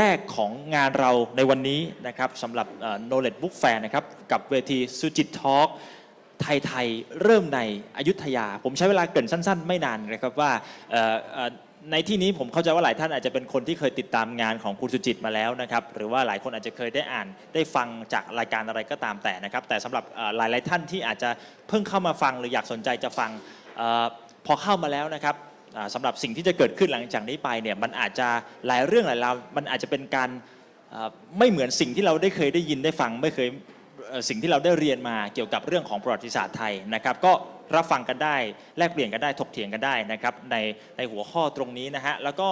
รกของงานเราในวันนี้นะครับสำหรับ Knowledge Book Fair นะครับกับเวทีสุจิตทอล์กไทยเริ่มในอยุธยาผมใช้เวลาเกินสั้นๆไม่นานนะครับว่าในที่นี้ผมเข้าใจว่าหลายท่านอาจจะเป็นคนที่เคยติดตามงานของคุณสุจิตมาแล้วนะครับหรือว่าหลายคนอาจจะเคยได้อ่านได้ฟังจากรายการอะไรก็ตามแต่นะครับแต่สำหรับหลายท่านที่อาจจะเพิ่งเข้ามาฟังหรืออยากสนใจจะฟังพอเข้ามาแล้วนะครับสำหรับสิ่งที่จะเกิดขึ้นหลังจากนี้ไปเนี่ยมันอาจจะหลายเรื่องหลายราวมันอาจจะเป็นการไม่เหมือนสิ่งที่เราได้เคยได้ยินได้ฟังไม่เคยสิ่งที่เราได้เรียนมาเกี่ยวกับเรื่องของประวัติศาสตร์ไทยนะครับก็รับฟังกันได้แลกเปลี่ยนกันได้ถกเถียงกันได้นะครับในหัวข้อตรงนี้นะฮะแล้วก็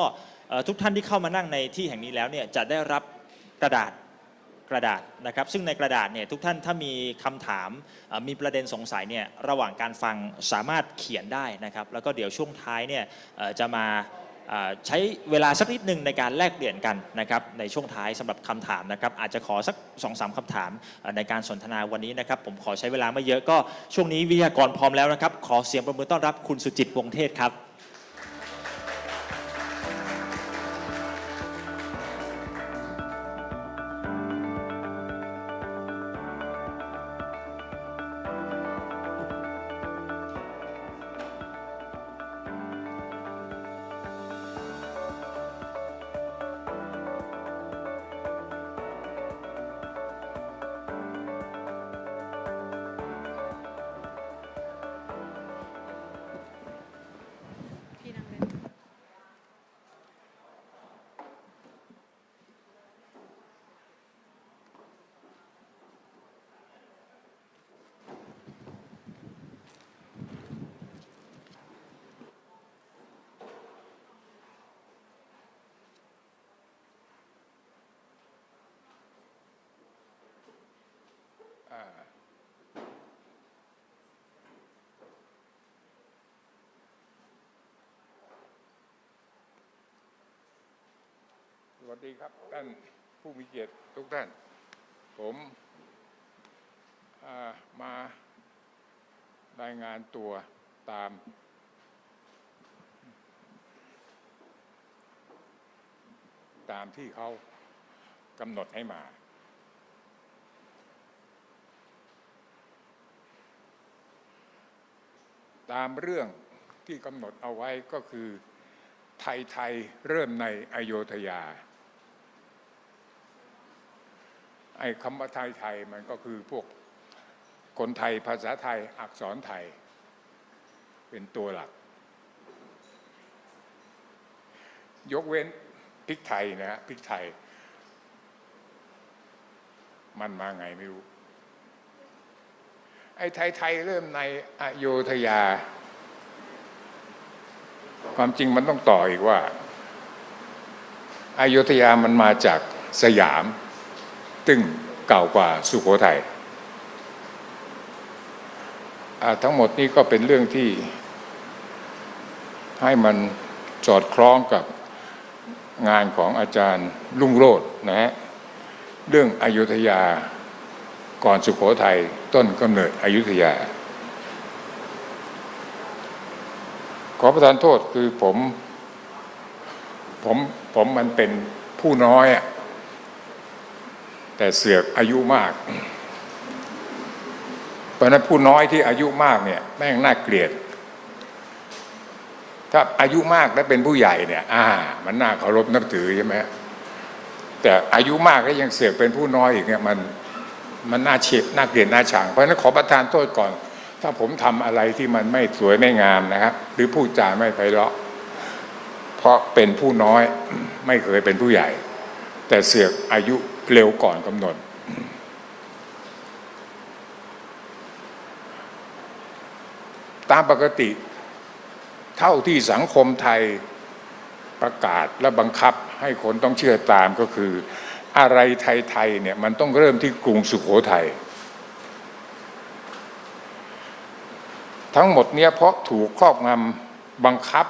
ทุกท่านที่เข้ามานั่งในที่แห่งนี้แล้วเนี่ยจะได้รับกระดาษนะครับซึ่งในกระดาษเนี่ยทุกท่านถ้ามีคำถามมีประเด็นสงสัยเนี่ยระหว่างการฟังสามารถเขียนได้นะครับแล้วก็เดี๋ยวช่วงท้ายเนี่ยจะมาใช้เวลาสักนิดหนึ่งในการแลกเปลี่ยนกันนะครับในช่วงท้ายสำหรับคำถามนะครับอาจจะขอสัก 2-3 คำถามในการสนทนาวันนี้นะครับผมขอใช้เวลาไม่เยอะก็ช่วงนี้วิทยากรพร้อมแล้วนะครับขอเสียงปรบมือต้อนรับคุณสุจิต วงศ์เทศครับสวัสดีครับท่านผู้มีเกียรติทุกท่านผมมารายงานตัวตามที่เขากำหนดให้มาตามเรื่องที่กำหนดเอาไว้ก็คือไทยเริ่มในอโยธยาไอ้คำว่าไทยมันก็คือพวกคนไทยภาษาไทยอักษรไทยเป็นตัวหลักยกเว้นพริกไทยนะพริกไทยมันมาไงไม่รู้ไอ้ไทยเริ่มในอโยธยาความจริงมันต้องต่ออีกว่าอโยธยามันมาจากสยามซึ่งเก่ากว่าสุโขทัยทั้งหมดนี้ก็เป็นเรื่องที่ให้มันสอดคล้องกับงานของอาจารย์รุ่งโรจน์นะฮะเรื่องอยุธยาก่อนสุโขทัยต้นกำเนิดอยุธยาขอประทานโทษคือผมมันเป็นผู้น้อยอ่ะแต่เสือกอายุมากเพราะนั้นผู้น้อยที่อายุมากเนี่ยแม่งน่าเกลียดถ้าอายุมากแล้วเป็นผู้ใหญ่เนี่ยมันน่าเคารพนับถือใช่ไหมแต่อายุมากแล้วยังเสือกเป็นผู้น้อยอีกเนี่ยมันน่าเฉียดน่าเกลียดน่าชังเพราะนั้นขอประทานโทษก่อนถ้าผมทำอะไรที่มันไม่สวยไม่งามนะครับหรือพูดจาไม่ไพเราะเพราะเป็นผู้น้อยไม่เคยเป็นผู้ใหญ่แต่เสือกอายุเร็วก่อนกำหนดตามปกติเท่าที่สังคมไทยประกาศและบังคับให้คนต้องเชื่อตามก็คืออะไรไทยเนี่ยมันต้องเริ่มที่กรุงสุโขทัยทั้งหมดเนี่ยเพราะถูกครอบงำบังคับ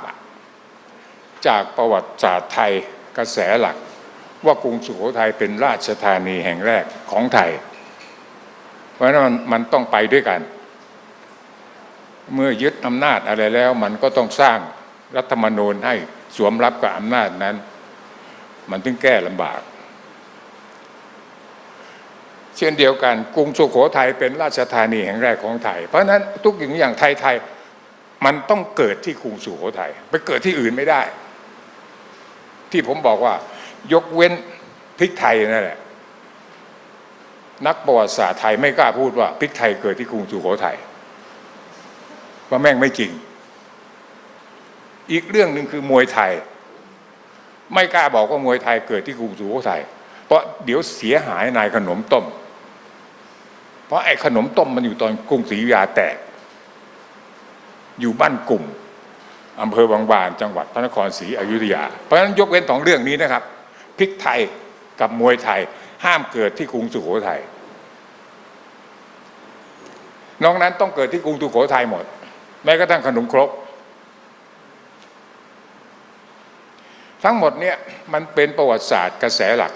จากประวัติศาสตร์ไทยกระแสหลักว่ากรุงสุโขทัยเป็นราชธานีแห่งแรกของไทยเพราะนั้นมันต้องไปด้วยกันเมื่อยึดอำนาจอะไรแล้วมันก็ต้องสร้างรัฐธรรมนูญให้สวมรับกับอำนาจนั้น มันถึงแก้ลำบากเช่นเดียวกันกรุงสุโขทัยเป็นราชธานีแห่งแรกของไทยเพราะฉะนั้นทุกอย่างไทยมันต้องเกิดที่กรุงสุโขทัยไปเกิดที่อื่นไม่ได้ที่ผมบอกว่ายกเว้นพริกไทยนั่นแหละนักประวัติศาสตร์ไทยไม่กล้าพูดว่าพริกไทยเกิดที่กรุงสุโขทัยว่าแม่งไม่จริงอีกเรื่องหนึ่งคือมวยไทยไม่กล้าบอกว่ามวยไทยเกิดที่กรุงสุโขทัยเพราะเดี๋ยวเสียหายนายขนมต้มเพราะไอ้ขนมต้มมันอยู่ตอนกรุงศรีอยุธยาแตกอยู่บ้านกลุ่มอำเภอบางบานจังหวัดพระนครศรีอยุธยาเพราะฉะนั้นยกเว้นสองเรื่องนี้นะครับพริกไทยกับมวยไทยห้ามเกิดที่กรุงสุโขทัยนอกนั้นต้องเกิดที่กรุงสุโขทัยหมดแม้กระทั่งขนมครกทั้งหมดเนี่ยมันเป็นประวัติศาสตร์กระแสหลัก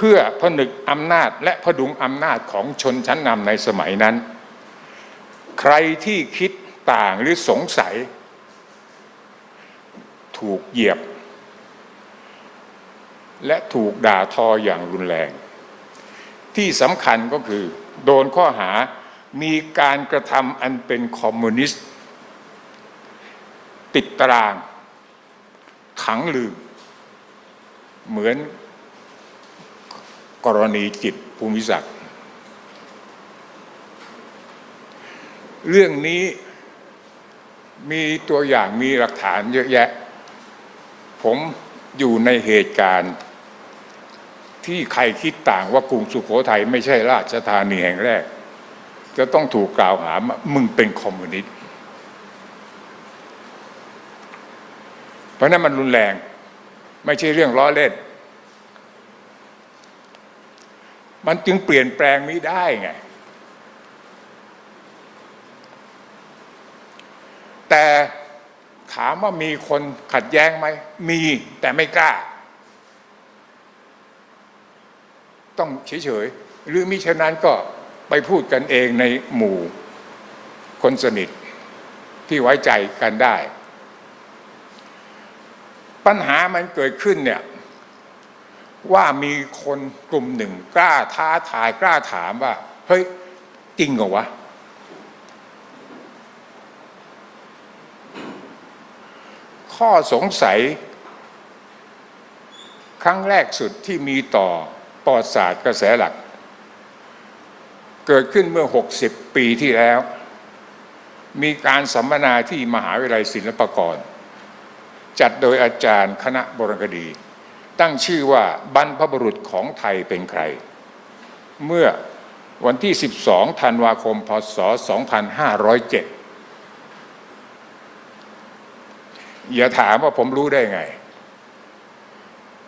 เพื่อผนึกอำนาจและผดุงอำนาจของชนชั้นนำในสมัยนั้นใครที่คิดต่างหรือสงสัยถูกเหยียบและถูกด่าทออย่างรุนแรงที่สำคัญก็คือโดนข้อหามีการกระทำอันเป็นคอมมิวนิสต์ติดตารางขังลืมเหมือนกรณีจิตภูมิศักดิ์เรื่องนี้มีตัวอย่างมีหลักฐานเยอะแยะผมอยู่ในเหตุการณ์ที่ใครคิดต่างว่ากรุงสุโขทัยไม่ใช่ราชธานีแห่งแรกจะต้องถูกกล่าวหามึงเป็นคอมมิวนิสต์เพราะนั้นมันรุนแรงไม่ใช่เรื่องล้อเล่นมันจึงเปลี่ยนแปลงไม่ได้ไงแต่ถามว่ามีคนขัดแย้งไหมมีแต่ไม่กล้าต้องเฉยๆหรือมิฉะนั้นก็ไปพูดกันเองในหมู่คนสนิทที่ไว้ใจกันได้ปัญหามันเกิดขึ้นเนี่ยว่ามีคนกลุ่มหนึ่งกล้าท้าทายกล้าถามว่าเฮ้ยจริงเหรอวะข้อสงสัยครั้งแรกสุดที่มีต่อประวัติศาสตร์กระแสหลักเกิดขึ้นเมื่อ60ปีที่แล้วมีการสัมมนาที่มหาวิทยาลัยศิลปากรจัดโดยอาจารย์คณะโบราณคดีตั้งชื่อว่าบรรพบุรุษของไทยเป็นใครเมื่อวันที่12ธันวาคมพ.ศ. 2507อย่าถามว่าผมรู้ได้ไง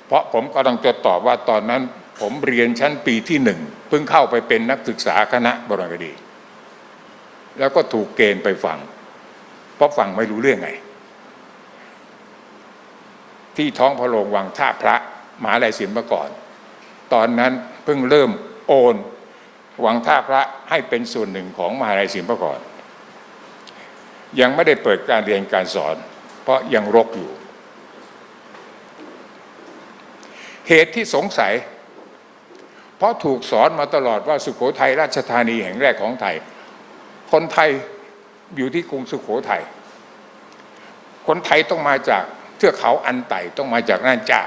เพราะผมก็ต้องจะตอบว่าตอนนั้นผมเรียนชั้นปีที่1เพิ่งเข้าไปเป็นนักศึกษาคณะโบราณคดีแล้วก็ถูกเกณฑ์ไปฟังเพราะฟังไม่รู้เรื่องไงที่ท้องพระโรงวังท่าพระมหาวิทยาลัยศิลปากรตอนนั้นเพิ่งเริ่มโอนวังท่าพระให้เป็นส่วนหนึ่งของมหาวิทยาลัยศิลปากรยังไม่ได้เปิดการเรียนการสอนเพราะยังรกอยู่เหตุที่สงสัยเพราะถูกสอนมาตลอดว่าสุโขทัยราชธานีแห่งแรกของไทยคนไทยอยู่ที่กรุงสุโขทัยคนไทยต้องมาจากเทือกเขาอันไต่ต้องมาจากน่านเจ้า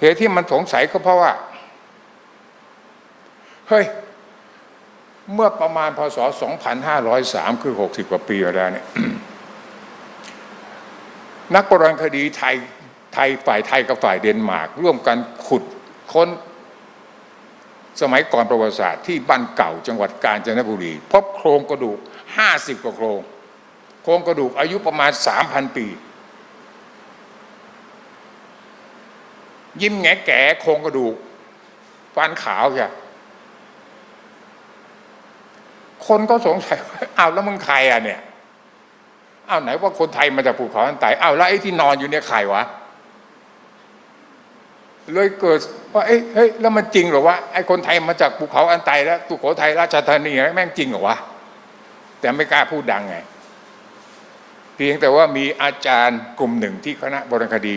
เหตุที่มันสงสัยก็เพราะว่าเฮ้ยเมื่อประมาณพ.ศ. 2503คือ60กว่าปีมาแล้วเนี่ย นักโบราณคดีไทยฝ่ายไทยกับฝ่ายเดนมาร์กร่วมกันขุดค้นสมัยก่อนประวัติศาสตร์ที่บ้านเก่าจังหวัดกาญจนบุรีพบโครงกระดูก50กว่าโครงกระดูกอายุประมาณ 3,000 ปียิ้มแง่แก่โครงกระดูกฟันขาวใช่คนก็สงสัยอ้าวแล้วมึงใครอ่ะเนี่ยอ้าวไหนว่าคนไทยมาจากภูเขาอันไต่อ้าวแล้วไอ้ที่นอนอยู่เนี่ยใครวะเลยเกิดว่าเฮ้ยแล้วมันจริงเหรอวะไอ้คนไทยมาจากภูเขาอันไต่แล้วสุโขทัยราชธานีแม่งจริงเหรอวะแต่ไม่กล้าพูดดังไงเพียงแต่ว่ามีอาจารย์กลุ่มหนึ่งที่คณะโบราณคดี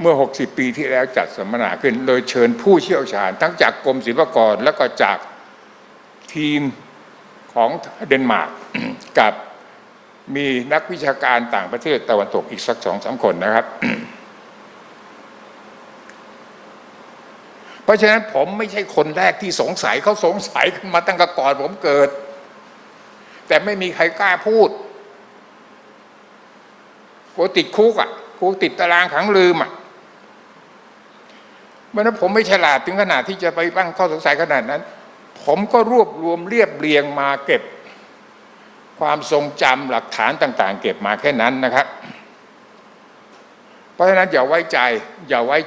เมื่อ60ปีที่แล้วจัดสัมมนาขึ้นโดยเชิญผู้เชี่ยวชาญทั้งจากกรมศิลปากรและก็จากทีมของเดนมาร์ก กับมีนักวิชาการต่างประเทศตะวันตกอีกสัก 2-3 คนนะครับ เพราะฉะนั้นผมไม่ใช่คนแรกที่สงสัยเขาสงสัยกันมาตั้งแต่ก่อนผมเกิดแต่ไม่มีใครกล้าพูดกลัวติดคุกอ่ะกลัวติดตารางขังลืมอ่ะเพราะนั้นผมไม่ฉลาดถึงขนาดที่จะไปตั้งข้อสงสัยขนาดนั้นผมก็รวบรวมเรียบเรียงมาเก็บความทรงจำหลักฐานต่างๆเก็บมาแค่นั้นนะครับเพราะฉะนั้นอย่าไว้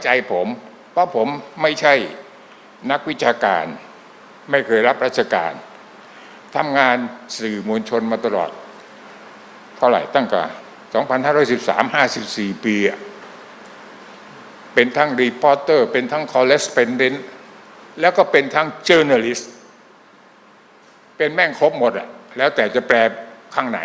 ใจผมเพราะผมไม่ใช่นักวิชาการไม่เคยรับราชการทำงานสื่อมวลชนมาตลอดเท่าไหร่ตั้งแต่2513 54 ปีเป็นทั้งรีพอร์เตอร์เป็นทั้งคอลเลสเปนเดนต์แล้วก็เป็นทั้งเจอร์นัลลิสต์เป็นแม่งครบหมดอ่ะแล้วแต่จะแปลข้างไหน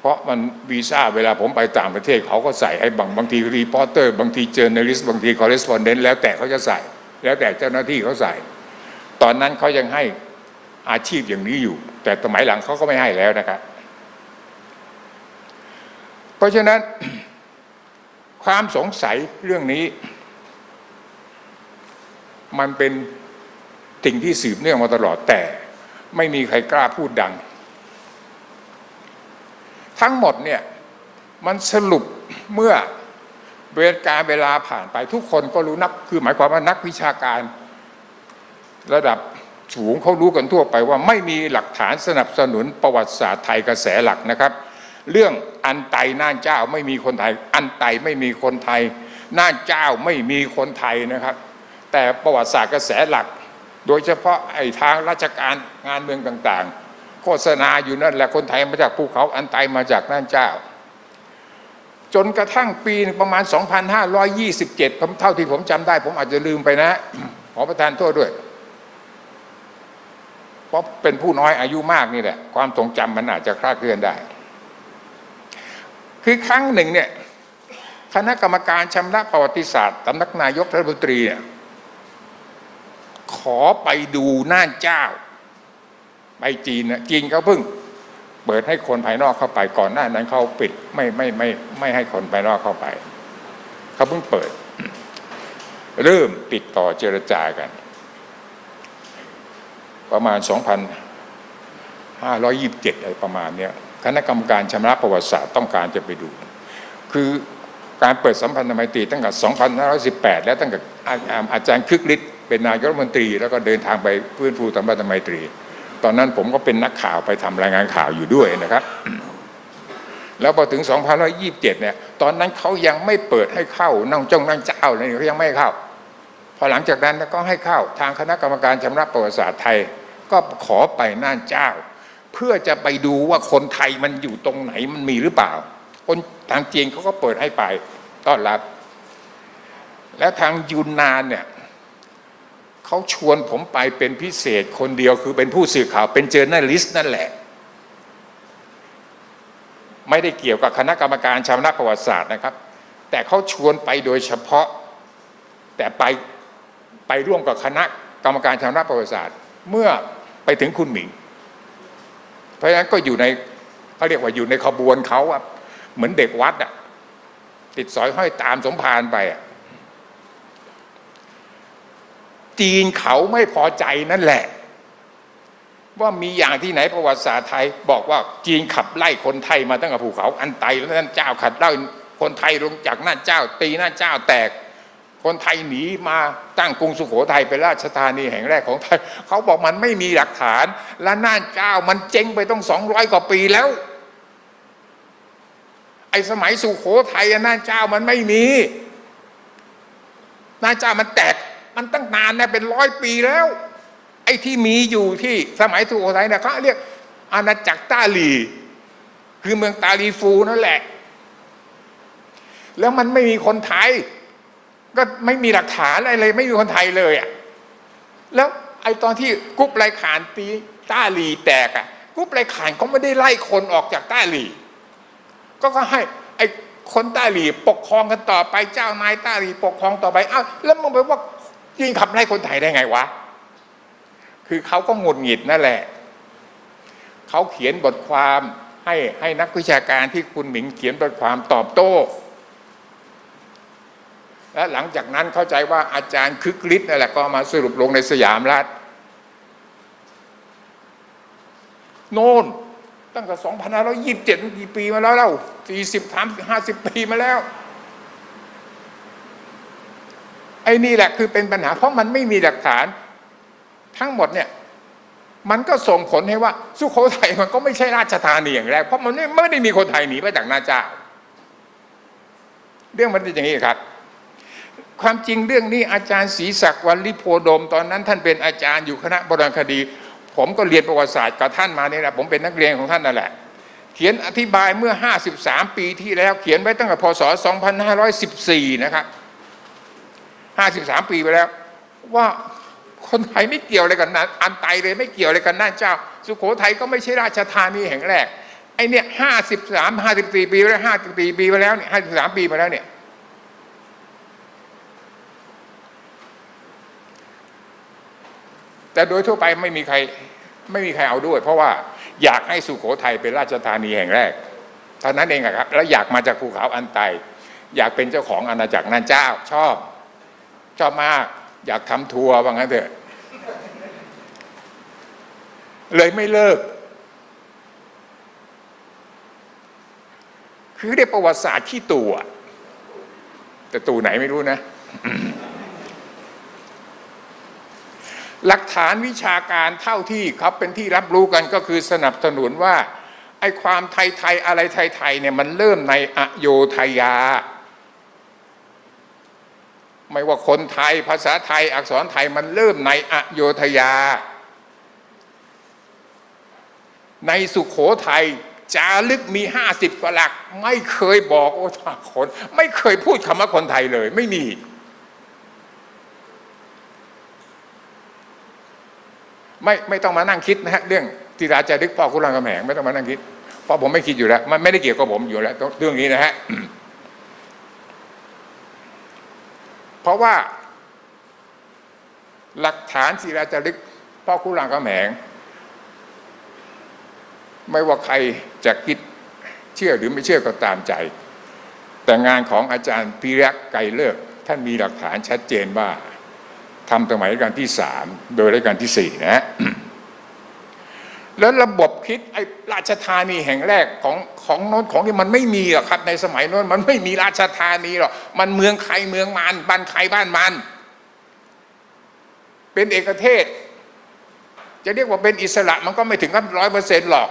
เพราะมันวีซ่าเวลาผมไปต่างประเทศเขาก็ใส่ไอ้บางทีรีพอร์เตอร์บางทีเจอร์นัลลิสต์บางทีคอลเลสเปนเดนต์แล้วแต่เขาจะใส่แล้วแต่เจ้าหน้าที่เขาใส่ตอนนั้นเขายังให้อาชีพอย่างนี้อยู่แต่สมัยหลังเขาก็ไม่ให้แล้วนะครับเพราะฉะนั้นความสงสัยเรื่องนี้มันเป็นสิ่งที่สืบเนื่องมาตลอดแต่ไม่มีใครกล้าพูดดังทั้งหมดเนี่ยมันสรุปเมื่อเวลาผ่านไปทุกคนก็รู้นักคือหมายความว่านักวิชาการระดับสูงเขารู้กันทั่วไปว่าไม่มีหลักฐานสนับสนุนประวัติศาสตร์ไทยกระแสหลักนะครับเรื่องอันไตน่านเจ้าไม่มีคนไทยอันไตไม่มีคนไทยน่านเจ้าไม่มีคนไทยนะครับแต่ประวัติศาสตร์กระแสหลักโดยเฉพาะไอ้ทางราชการงานเมืองต่างๆโฆษณาอยู่นั่นแหละคนไทยมาจากภูเขาอันไตมาจากน่านเจ้าจนกระทั่งปีประมาณ 2527 เท่าที่ผมจำได้ผมอาจจะลืมไปนะขอประทานโทษด้วยเพราะเป็นผู้น้อยอายุมากนี่แหละความทรงจำมันอาจจะคลาดเคลื่อนได้คือครั้งหนึ่งเนี่ยคณะกรรมการชำระประวัติศาสตร์สำนักนายกรัฐมนตรีเนี่ยขอไปดูน่านเจ้าไปจีนนะจีนเขาเพิ่งเปิดให้คนภายนอกเข้าไปก่อนหน้านั้นเขาปิดไม่ให้คนภายนอกเข้าไปเขาเพิ่งเปิดเริ่มติดต่อเจรจากันประมาณ 2527 อะไรประมาณนี้คณะกรรมการชำระประวัติศาสตร์ต้องการจะไปดูคือการเปิดสัมพันธไมตรีตั้งแต่ 2518 และตั้งแต่อาจารย์คึกฤทธิ์เป็นนายกรัฐมนตรีแล้วก็เดินทางไปฟื้นฟูสัมพันธไมตรีตอนนั้นผมก็เป็นนักข่าวไปทำรายงานข่าวอยู่ด้วยนะครับ แล้วพอถึง 2527 เนี่ยตอนนั้นเขายังไม่เปิดให้เข้านั่งเจ้าอะไรเขายังไม่เข้าพอหลังจากนั้นก็ให้เข้าทางคณะกรรมการชำระประวัติศาสตร์ไทยก็ขอไปน่านเจ้าเพื่อจะไปดูว่าคนไทยมันอยู่ตรงไหนมันมีหรือเปล่าคนทางจีนเขาก็เปิดให้ไปต้อนรับและทางยูนนานเนี่ยเขาชวนผมไปเป็นพิเศษคนเดียวคือเป็นผู้สื่อข่าวเป็นเจอร์นัลลิสต์นั่นแหละไม่ได้เกี่ยวกับคณะกรรมการชำระประวัติศาสตร์นะครับแต่เขาชวนไปโดยเฉพาะแต่ไปร่วมกับคณะกรรมการชำระประวัติศาสตร์เมื่อไปถึงคุณหมิงเพราะฉะนั้นก็อยู่ในเขาเรียกว่าอยู่ในขบวนเขาอะเหมือนเด็กวัดอะติดสอยห้อยตามสมภารไปอะจีนเขาไม่พอใจนั่นแหละว่ามีอย่างที่ไหนประวัติศาสตร์ไทยบอกว่าจีนขับไล่คนไทยมาตั้งแต่ภูเขาอันไตแล้วนั่นเจ้าขับไล่คนไทยลงจากนั่นเจ้าตีนั่นเจ้าแตกคนไทยหนีมาตั้งกรุงสุโขทัยเป็นราชธานีแห่งแรกของไทยเขาบอกมันไม่มีหลักฐานและน่านเจ้ามันเจ๊งไปต้อง200 กว่าปีแล้วไอ้สมัยสุโขทัยน่านเจ้ามันไม่มีน่านเจ้ามันแตกมันตั้งนานนะเป็น100 ปีแล้วไอ้ที่มีอยู่ที่สมัยสุโขทัยนะเขาเรียกอาณาจักรต้าหลีคือเมืองตาลีฟูนั่นแหละแล้วมันไม่มีคนไทยก็ไม่มีหลักฐานอะไรเลยไม่มีคนไทยเลยอ่ะแล้วไอ้ตอนที่กุ๊บไลข่านตีต้าหลีแตกอ่ะกุ๊บไลข่านเขาไม่ได้ไล่คนออกจากต้าหลีก็ให้ไอ้ คนต้าหลีปกครองกันต่อไปเจ้านายต้าหลีปกครองต่อไปอ้าวแล้วมึงไปว่ายิงขับไล่คนไทยได้ไงวะคือเขาก็หงุดหงิดนั่นแหละเขาเขียนบทความให้นักวิชาการที่คุณหมิงเขียนบทความตอบโต้และหลังจากนั้นเข้าใจว่าอาจารย์คึกฤทธิ์นั่นแหละก็มาสรุปลงในสยามรัฐโน่นตั้งแต่2527กี่ปีมาแล้วเล่า40-50 ปีมาแล้วไอ้นี่แหละคือเป็นปัญหาเพราะมันไม่มีหลักฐานทั้งหมดเนี่ยมันก็ส่งผลให้ว่าสุโขทัยมันก็ไม่ใช่ราชธานีอย่างแรกเพราะมันไม่ได้มีคนไทยหนีไปจากนาเจ้าเรื่องมันเป็นอย่างนี้ครับความจริงเรื่องนี้อาจารย์ศรีศักดิ์วัลลิโพดมตอนนั้นท่านเป็นอาจารย์อยู่คณะโบราณคดีผมก็เรียนประวัติศาสตร์กับท่านมาเนี่ยแหละผมเป็นนักเรียนของท่านนั่นแหละเขียนอธิบายเมื่อ53ปีที่แล้วเขียนไว้ตั้งแต่พ.ศ. 2514นะครับ53 ปีไปแล้วว่าคนไทยไม่เกี่ยวอะไรกันนั้นอันไตเลยไม่เกี่ยวอะไรกันนั่นเจ้าสุโขทัยก็ไม่ใช่ราชธานีแห่งแรกไอเนี่ย53-54 ปีแล้ว54 ปีไปแล้วเนี่ย53 ปีมาแล้วเนี่ยแต่โดยทั่วไปไม่มีใครเอาด้วยเพราะว่าอยากให้สุโขทัยเป็นราชธานีแห่งแรกเท่านั้นเองครับแล้วอยากมาจากภูเขาอันไตอยากเป็นเจ้าของอาณาจักรนั่นเจ้าชอบมากอยากทำทัวร์ว่างั้นเถอะเลยไม่เลิกคือได้ประวัติศาสตร์ที่ตู่แต่ตู่ไหนไม่รู้นะ หลักฐานวิชาการเท่าที่ครับเป็นที่รับรู้กันก็คือสนับสนุนว่าไอ้ความไทยอะไรไทยเนี่ยมันเริ่มในอโยธยาไม่ว่าคนไทยภาษาไทยอักษรไทยมันเริ่มในอโยธยาในสุโขทัยจารึกมี50 กว่าหลักไม่เคยบอกโอ้ท่าคนไม่เคยพูดคำว่าคนไทยเลยไม่มีไม่ต้องมานั่งคิดนะฮะเรื่องศิลาจารึกพ่อขุนรามคำแหงไม่ต้องมานั่งคิดเพราะผมไม่คิดอยู่แล้วมันไม่ได้เกี่ยวกับผมอยู่แล้วเรื่องนี้นะฮะ เพราะว่าหลักฐานศิลาจารึกพ่อขุนรามคำแหงไม่ว่าใครจะคิดเชื่อหรือไม่เชื่อก็ตามใจแต่งานของอาจารย์พิรักษ์ไกรฤกษ์ท่านมีหลักฐานชัดเจนว่าทำสมัยรัชกาลที่3โดยรัชกาลที่4นะ แล้วระบบคิดไอ้ราชธานีแห่งแรกของโน้นของนี่มันไม่มีหรอกครับในสมัยโน้นมันไม่มีราชธานีหรอกมันเมืองใครเมืองมันบ้านใครบ้านมันเป็นเอกเทศจะเรียกว่าเป็นอิสระมันก็ไม่ถึงกับ 100% หรอก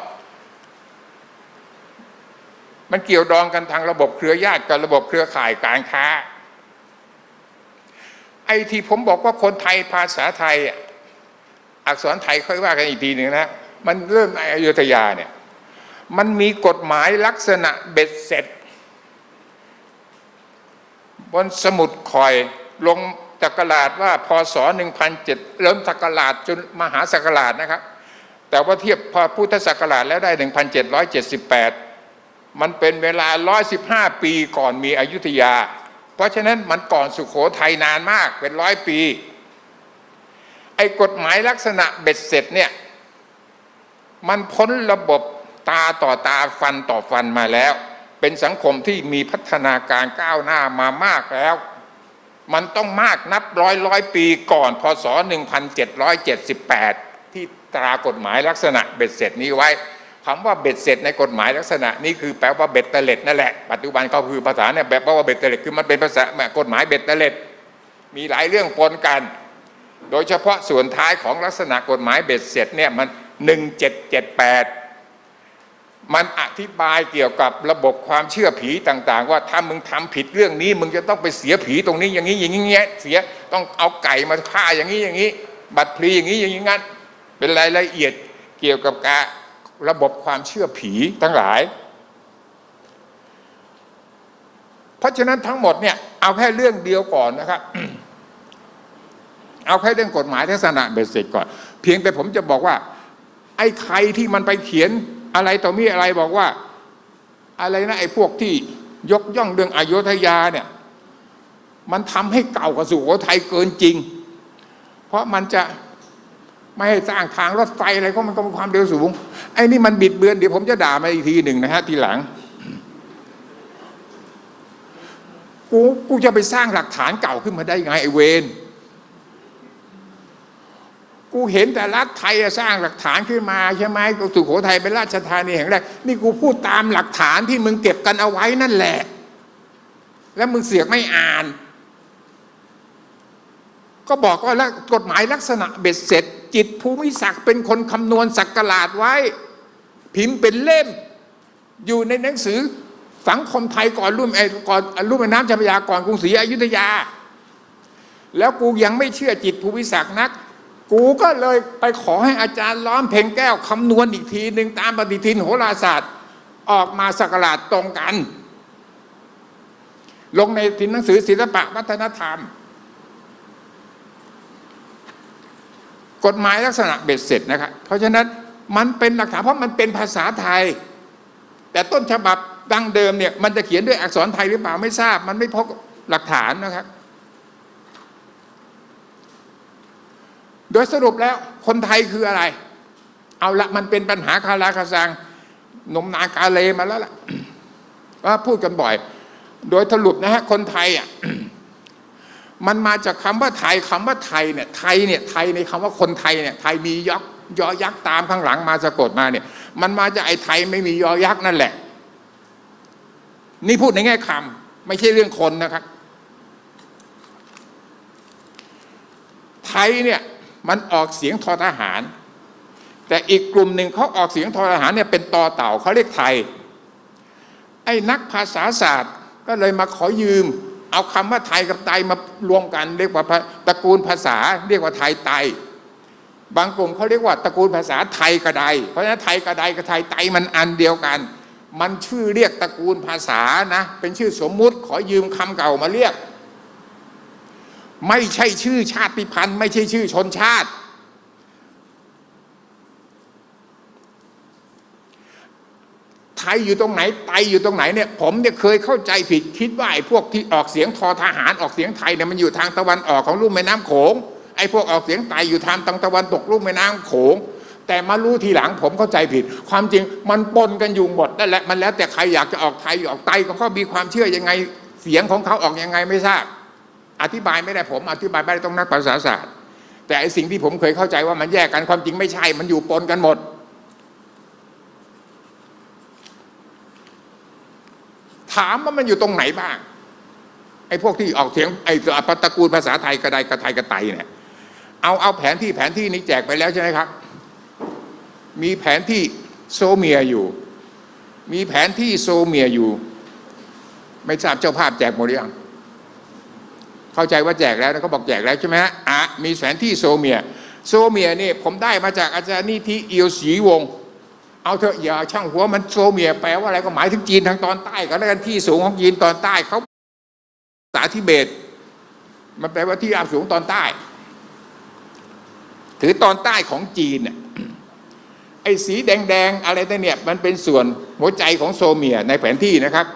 มันเกี่ยวดองกันทางระบบเครือญาติกับระบบเครือข่ายการค้าไอ้ที่ผมบอกว่าคนไทยภาษาไทยอักษรไทยค่อยว่ากันอีกทีหนึ่งนะมันเริ่มในอยุธยาเนี่ยมันมีกฎหมายลักษณะเบ็ดเสร็จบนสมุดข่อยลงศักราชว่าพ.ศ. 1700เริ่มศักราชจนมหาศักราชนะครับแต่ว่าเทียบพอพุทธศักราชแล้วได้1778มันเป็นเวลา115 ปีก่อนมีอยุธยาเพราะฉะนั้นมันก่อนสุโขทัยนานมากเป็น100 ปีไอ้กฎหมายลักษณะเบ็ดเสร็จเนี่ยมันพ้นระบบตาต่อตาฟันต่อฟันมาแล้วเป็นสังคมที่มีพัฒนาการก้าวหน้ามามากแล้วมันต้องมากนับร้อยปีก่อนพ.ศ. 1778ที่ตรากฎหมายลักษณะเบ็ดเสร็จนี้ไว้คำว่าเบ็ดเสร็จในกฎหมายลักษณะนี้คือแปลว่าเบ็ดเตล็ดนั่นแหละปัจจุบันก็คือภาษาเนี่ยแปลว่าเบ็ดเตล็ดคือมันเป็นภาษากฎหมายเบ็ดเตล็ดมีหลายเรื่องปนกันโดยเฉพาะส่วนท้ายของลักษณะกฎหมายเบ็ดเสร็จเนี่ยมัน1778มันอธิบายเกี่ยวกับระบบความเชื่อผีต่างๆว่าถ้ามึงทำผิดเรื่องนี้มึงจะต้องไปเสียผีตรงนี้อย่างนี้อย่างนี้เสียต้องเอาไก่มาฆ่าอย่างนี้อย่างนี้บัตรพลีอย่างนี้อย่างนี้งั้นเป็นรายละเอียดเกี่ยวกับการระบบความเชื่อผีทั้งหลายเพราะฉะนั้นทั้งหมดเนี่ยเอาแค่เรื่องเดียวก่อนนะครับ เอาแค่เรื่องกฎหมายลักษณะเบ็ดเสร็จก่อนเพียงแต่ผมจะบอกว่าไอ้ใครที่มันไปเขียนอะไรต่อมีอะไรบอกว่าอะไรนะไอ้พวกที่ ยกย่องเรื่องอยุธยาเนี่ยมันทำให้เก่ากว่าสุโขทัยเกินจริงเพราะมันจะไม่ให้สร้างทางรถไฟอะไรก็มันก็มีความเร็วสูงไอ้นี่มันบิดเบือนเดี๋ยวผมจะด่ามาอีกทีหนึ่งนะฮะทีหลังกูจะไปสร้างหลักฐานเก่าขึ้นมาได้ไงไอ้เวรกูเห็นแต่รัฐไทยสร้างหลักฐานขึ้นมาใช่ไหมกูสุโขทัยเป็นราชธานีแห่งแรกนี่กูพูดตามหลักฐานที่มึงเก็บกันเอาไว้นั่นแหละแล้วมึงเสือกไม่อ่านก็บอกว่าแล้วกฎหมายลักษณะเบ็ดเสร็จจิตภูมิศักดิ์เป็นคนคำนวณศักราชไว้พิมพ์เป็นเล่มอยู่ในหนังสือสังคมไทยก่อนรุ่มแม่น้ำเจ้าพระยาก่อนกรุงศรีอยุธยาแล้วกูยังไม่เชื่อจิตภูมิศักดิ์นักกูก็เลยไปขอให้อาจารย์ล้อมเพ็งแก้วคำนวณอีกทีหนึ่งตามปฏิทินโหราศาสตร์ออกมาศักราชตรงกันลงในหนังสือศิลปะวัฒนธรรมกฎหมายลักษณะเบ็ดเสร็จนะครับเพราะฉะนั้นมันเป็นหลักฐานเพราะมันเป็นภาษาไทยแต่ต้นฉบับดั้งเดิมเนี่ยมันจะเขียนด้วยอักษรไทยหรือเปล่าไม่ทราบมันไม่พบหลักฐานนะครับโดยสรุปแล้วคนไทยคืออะไรเอาละมันเป็นปัญหาคาราคาซังนมนากาเลมาแล้วล่ะว่าพูดกันบ่อยโดยสรุปนะฮะคนไทยอ่ะ มันมาจากคำว่าไทยคำว่าไทยเนี่ยไทยในคำว่าคนไทยเนี่ยไทยมียักษ์ยอยักษ์ตามข้างหลังมาสะกดมาเนี่ยมันมาจากไอ้ไทยไม่มียอยักษ์นั่นแหละนี่พูดในแง่คำไม่ใช่เรื่องคนนะครับไทยเนี่ยมันออกเสียงทอทหารแต่อีกกลุ่มหนึ่งเขาออกเสียงทอทหารเนี่ยเป็นตอเต่าเขาเรียกไทยไอ้นักภาษาศาสตร์ก็เลยมาขอยืมเอาคำว่าไทยกับไตมารวมกันเรียกว่าตระกูลภาษาเรียกว่าไทยไตบางกลุ่มเขาเรียกว่าตระกูลภาษาไทยกระไดเพราะฉะนั้นไทยกระไดกับไทยไตมันอันเดียวกันมันชื่อเรียกตระกูลภาษานะเป็นชื่อสมมุติขอยืมคำเก่ามาเรียกไม่ใช่ชื่อชาติพันธุ์ไม่ใช่ชื่อชนชาติไทยอยู่ตรงไหนไตอยู่ตรงไหนเนี่ยผมเนี่ยเคยเข้าใจผิดคิดว่าไอ้พวกที่ออกเสียงทอทหารออกเสียงไทยเนี่ยมันอยู่ทางตะวันออกของลุ่มแม่น้ำโขงไอ้พวกออกเสียงไตอยู่ทางตะวันตกลุ่มแม่น้ำโขงแต่มารู้ทีหลังผมเข้าใจผิดความจริงมันปนกันอยู่หมดนั่นแหละมันแล้วแต่ใครอยากจะออกไทยออกไตก็มีความเชื่อยังไงเสียงของเขาออกยังไงไม่ทราบอธิบายไม่ได้ผมอธิบายไม่ได้ต้องนักภาษาศาสตร์แต่ไอ้สิ่งที่ผมเคยเข้าใจว่ามันแยกกันความจริงไม่ใช่มันอยู่ปนกันหมดถามว่ามันอยู่ตรงไหนบ้างไอ้พวกที่ออกเสียงไอ้ตระกูลภาษาไทยกระไดกระไทยกระไตเนี่ยเอาแผนที่นี้แจกไปแล้วใช่ไหมครับมีแผนที่โซเมียอยู่มีแผนที่โซเมียอยู่ไม่ทราบเจ้าภาพแจกหมดหรือยังเข้าใจว่าแจกแล้วนะเขาบอกแจกแล้วใช่ไหมฮะมีแผนที่โซเมียนี่ผมได้มาจากอาจารย์นิธิเอียวศรีวงศ์เอาเถอะอย่าช่างหัวมันโซเมียแปลว่าอะไรก็หมายถึงจีนทางตอนใต้ก็แล้วกันที่สูงของจีนตอนใต้เขาภาษาทิเบตมันแปลว่าที่ราบสูงตอนใต้ถือตอนใต้ของจีนไอ้สีแดงๆอะไรแต่เนี่ยมันเป็นส่วนหัวใจของโซเมียในแผนที่นะครับ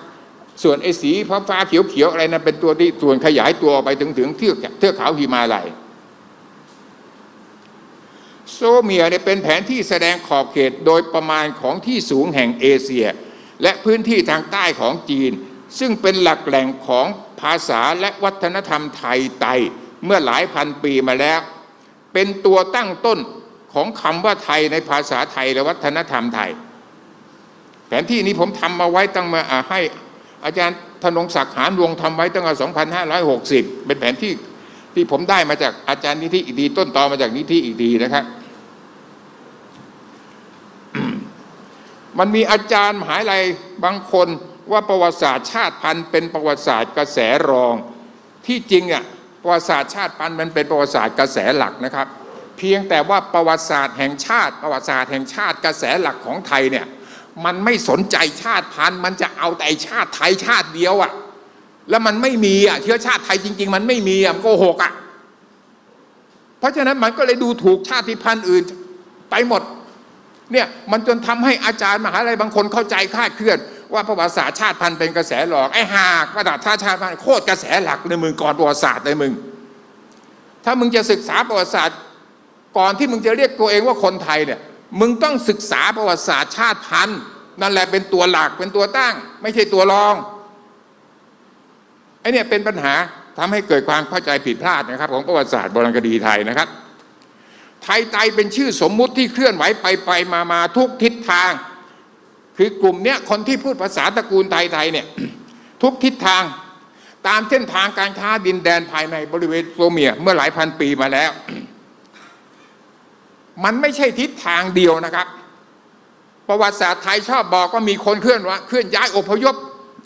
ส่วนไอ้สีฟ้าๆเขียวๆอะไรนะเป็นตัวที่ส่วนขยายตัวไปถึงเทือกเขาหิมาลัยโซเมียเนี่ยเป็นแผนที่แสดงขอบเขตโดยประมาณของที่สูงแห่งเอเชียและพื้นที่ทางใต้ของจีนซึ่งเป็นหลักแหล่งของภาษาและวัฒนธรรมไทยไตเมื่อหลายพันปีมาแล้วเป็นตัวตั้งต้นของคำว่าไทยในภาษาไทยและวัฒนธรรมไทยแผนที่นี้ผมทำมาไว้ตั้งมาให้อาจารย์ธนงศักดิ์หานวงทำไว้ตั้งแต่2560เป็นแผนที่ที่ผมได้มาจากอาจารย์นิธิอีกดีต้นตอมาจากนิธิอีกดีนะครับ มันมีอาจารย์มหาวิทยาลัยบางคนว่าประวัติศาสตร์ชาติพันธุ์เป็นประวัติศาสตร์กระแสรองที่จริงอะประวัติศาสตร์ชาติพันธุ์มันเป็นประวัติศาสตร์กระแสหลักนะครับเพียงแต่ว่าประวัติศาสตร์แห่งชาติกระแสหลักของไทยเนี่ยมันไม่สนใจชาติพันธุ์มันจะเอาแต่ชาติไทยชาติเดียวอะแล้วมันไม่มีอะเชื้อชาติไทยจริงๆมันไม่มีอะมันโกหกอะเพราะฉะนั้นมันก็เลยดูถูกชาติพันธุ์อื่นไปหมดเนี่ยมันจนทำให้อาจารย์มหาวิทยาลัยบางคนเข้าใจคลาดเคลื่อน ว่าประวัติศาสตร์ชาติพันธุ์เป็นกระแสหลอกไอ้หากประวัติศาสตร์ชาติพันธุ์โคตรกระแสหลักในมึงก่อนประวัติศาสตร์ในมึงถ้ามึงจะศึกษาประวัติศาสตร์ก่อนที่มึงจะเรียกตัวเองว่าคนไทยเนี่ยมึงต้องศึกษาประวัติศาสตร์ชาติพันธุ์นั่นแหละเป็นตัวหลักเป็นตัวตั้งไม่ใช่ตัวรองไอ้เนี่ยเป็นปัญหาทำให้เกิดความเข้าใจผิดพลาดนะครับของประวัติศาสตร์โบราณคดีไทยนะครับไทยไตเป็นชื่อสมมุติที่เคลื่อนไหวไปมาทุกทิศทางคือกลุ่มเนี้ยคนที่พูดภาษาตระกูลไทยเนี่ยทุกทิศทางตามเส้นทางการค้าดินแดนภายในบริเวณโซเมียเมื่อหลายพันปีมาแล้ว มันไม่ใช่ทิศทางเดียวนะครับประวัติศาสตร์ไทยชอบบอกว่ามีคนเคลื่อนย้ายอพยพ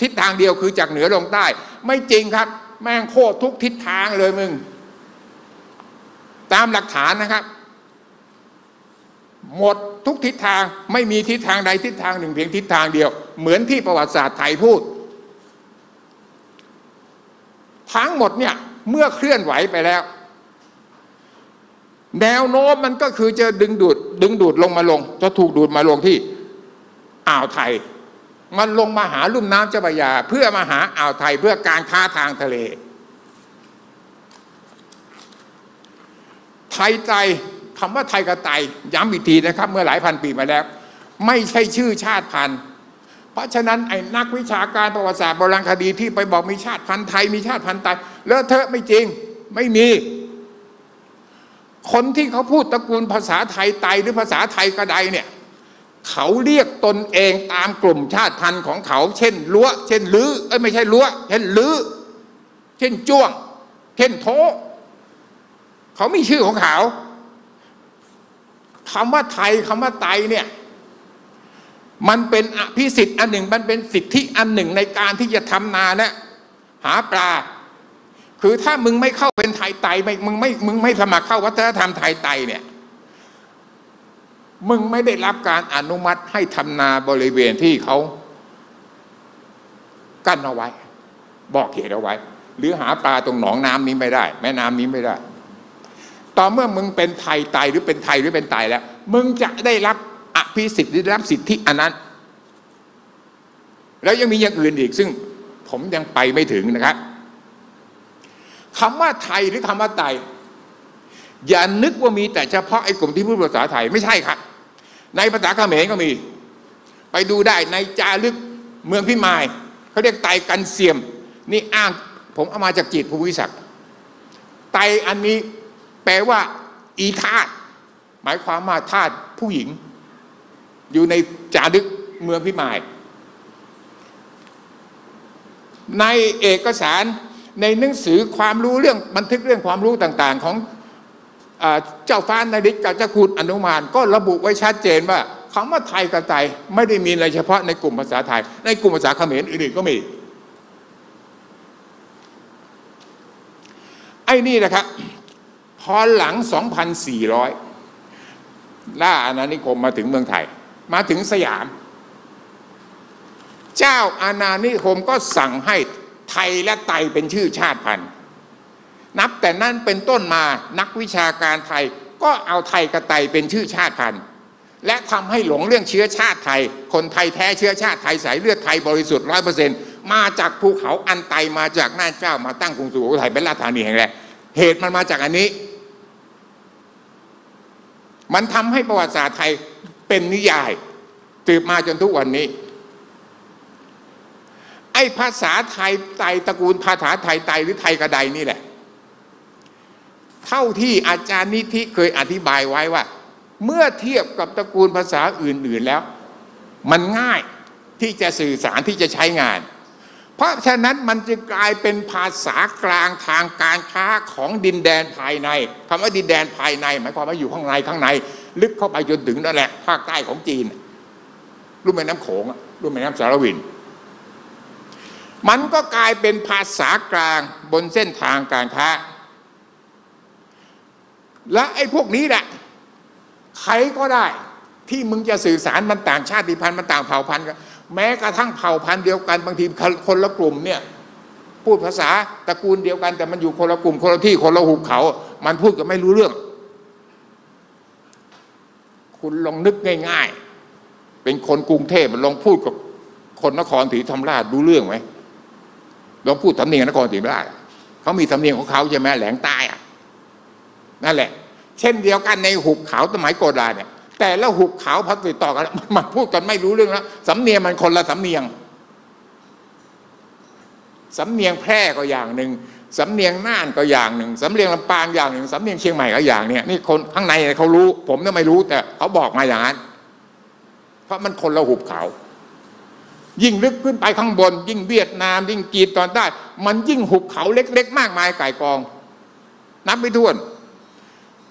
ทิศทางเดียวคือจากเหนือลงใต้ไม่จริงครับแม่งโคตรทุกทิศทางเลยมึงตามหลักฐานนะครับหมดทุกทิศทางไม่มีทิศทางใดทิศทางหนึ่งเพียงทิศทางเดียวเหมือนที่ประวัติศาสตร์ไทยพูดทั้งหมดเนี่ยเมื่อเคลื่อนไหวไปแล้วแนวโน้มมันก็คือจะดึงดูดลงมาลงจะถูกดูดมาลงที่อ่าวไทยมันลงมาหาลุ่มน้ำเจ้าพระยาเพื่อมาหาอ่าวไทยเพื่อการค้าทางทะเลไทยไตคำว่าไทยกับไตย้ำอีกทีนะครับเมื่อหลายพันปีมาแล้วไม่ใช่ชื่อชาติพันธุ์เพราะฉะนั้นไอ้นักวิชาการประวัติศาสตร์โบราณคดีที่ไปบอกมีชาติพันธุ์ไทยมีชาติพันธุ์ไตเลอะเทอะไม่จริงไม่มีคนที่เขาพูดตระกูลภาษาไทยไตหรือภาษาไทยกระไดเนี่ยเขาเรียกตนเองตามกลุ่มชาติพันธุ์ของเขาเช่นล้วเช่นลื้อไม่ใช่ล้วเช่นลื้อเช่นจ้วงเช่นโถเขามีชื่อของเขาคำว่าไทยคำว่าไตเนี่ยมันเป็นอภิสิทธิ์อันหนึ่งมันเป็นสิทธิอันหนึ่งในการที่จะทำนาและหาปลาคือถ้ามึงไม่เข้าเป็นไทยไตมึงไม่สมัครเข้าวัฒนธรรมไทยไตเนี่ยมึงไม่ได้รับการอนุมัติให้ทำนาบริเวณที่เขากั้นเอาไว้บอกเขตเอาไว้หรือหาปลาตรงหนองน้ำนี้ไม่ได้แม่น้ำนี้ไม่ได้ต่อเมื่อมึงเป็นไทยไตหรือเป็นไทยหรือเป็นไตแล้วมึงจะได้รับอภิสิทธิ์ได้รับสิทธิอันนั้นแล้วยังมีอย่างอื่นอีกซึ่งผมยังไปไม่ถึงนะครับคำว่าไทยหรือคำว่าไตอย่านึกว่ามีแต่เฉพาะไอ้กลุ่มที่พูดภาษาไทยไม่ใช่ครับในภาษาเขมรก็มีไปดูได้ในจารึกเมืองพิมายเขาเรียกไตกันเสียมนี่อ้างผมเอามาจากจิตภูวิศักดิ์ไตอันนี้แปลว่าอีธาตุหมายความว่าธาตุผู้หญิงอยู่ในจารึกเมืองพิมายในเอกสารในหนังสือความรู้เรื่องบันทึกเรื่องความรู้ต่างๆของเจ้าฟ้านาริศกับเจ้าคุณอนุมานก็ระบุไว้ชัดเจนว่าคำว่าไทยกับไตไม่ได้มีอะไรเฉพาะในกลุ่มภาษาไทยในกลุ่มภาษาเขมรอื่นๆก็มีไอ้นี่นะครับพอหลัง 2,400 ล่าอาณานิคมมาถึงเมืองไทยมาถึงสยามเจ้าอาณานิคมก็สั่งให้ไทยและไตเป็นชื่อชาติพันธุ์นับแต่นั้นเป็นต้นมานักวิชาการไทยก็เอาไทยกับไตเป็นชื่อชาติพันธุ์และทำให้หลงเรื่องเชื้อชาติไทยคนไทยแท้เชื้อชาติไทยสายเลือดไทยบริสุทธิ์ 100% มาจากภูเขาอันไตมาจากน่านเจ้ามาตั้งกรุงสุโขทัยเป็นราชธานีแห่งแรกเหตุมันมาจากอันนี้มันทำให้ประวัติศาสตร์ไทยเป็นนิยายสืบมาจนทุกวันนี้ไอ้ภาษาไทยไตตระกูลภาษาไทยไตหรือไทยกระไดนี่แหละเท่าที่อาจารย์นิธิเคยอธิบายไว้ว่าเมื่อเทียบกับตระกูลภาษาอื่นๆแล้วมันง่ายที่จะสื่อสารที่จะใช้งานเพราะฉะนั้นมันจะกลายเป็นภาษากลางทางการค้าของดินแดนภายในคำว่าดินแดนภายในหมายความว่าอยู่ข้างในลึกเข้าไปจนถึงนั่นแหละภาคใต้ของจีนรุ่มแม่น้ำโขงรุ่มแม่น้ำสารวินมันก็กลายเป็นภาษากลางบนเส้นทางการค้าและไอ้พวกนี้แหละใครก็ได้ที่มึงจะสื่อสารมันต่างชาติพันธุ์มันต่างเผ่าพันธุ์กันแม้กระทั่งเผ่าพันธุ์เดียวกันบางทีคนละกลุ่มเนี่ยพูดภาษาตระกูลเดียวกันแต่มันอยู่คนละกลุ่มคนละที่คนละหุบเขามันพูดกันไม่รู้เรื่องคุณลองนึกง่ายๆเป็นคนกรุงเทพมันลองพูดกับ คนนครศรีธรรมราชรู้เรื่องไหมลองพูดสำเนียงนครศรีธรรมราชเขามีสำเนียงของเขาใช่ไหมแหลงใต้อะนั่นแหละเช่นเดียวกันในหุบเขาสมัยโกลาเนี่ยแต่ละหุบเขาพัดติดต่อกันมันพูดกันไม่รู้เรื่องแล้วสำเนียงมันคนละสำเนียงแพร่ก็อย่างหนึ่งสำเนียงน่านก็อย่างหนึ่งสำเนียงลำปางอย่างหนึ่งสำเนียงเชียงใหม่ก็อย่างเนี่ยนี่คนข้างในเขารู้ผมเนี่ยไม่รู้แต่เขาบอกมาอย่างนั้นเพราะมันคนละหุบเขายิ่งลึกขึ้นไปข้างบนยิ่งเวียดนามยิ่งจีนตอนใต้มันยิ่งหุบเขาเล็กๆมากมายก่ายกองนับไม่ถ้วน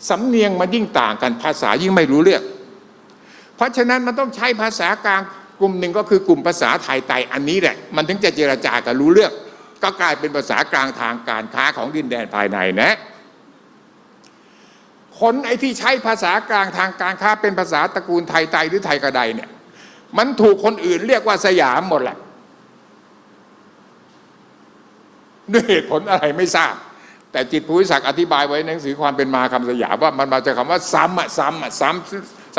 สำเนียงมันยิ่งต่างกันภาษายิ่งไม่รู้เรื่องเพราะฉะนั้นมันต้องใช้ภาษากลางกลุ่มหนึ่งก็คือกลุ่มภาษาไทยไต่อันนี้แหละมันถึงจะเจรจากันรู้เรื่องก็กลายเป็นภาษากลางทางการค้าของดินแดนภายในนะคนไอ้ที่ใช้ภาษากลางทางการค้าเป็นภาษาตระกูลไทยไต่หรือไทยกระไดเนี่ยมันถูกคนอื่นเรียกว่าสยามหมดแหละด้วยเหตุผลอะไรไม่ทราบแต่จิตรภูริศักดิ์อธิบายไว้ในหนังสือความเป็นมาคำสยามว่ามันมาจากคำว่าซ้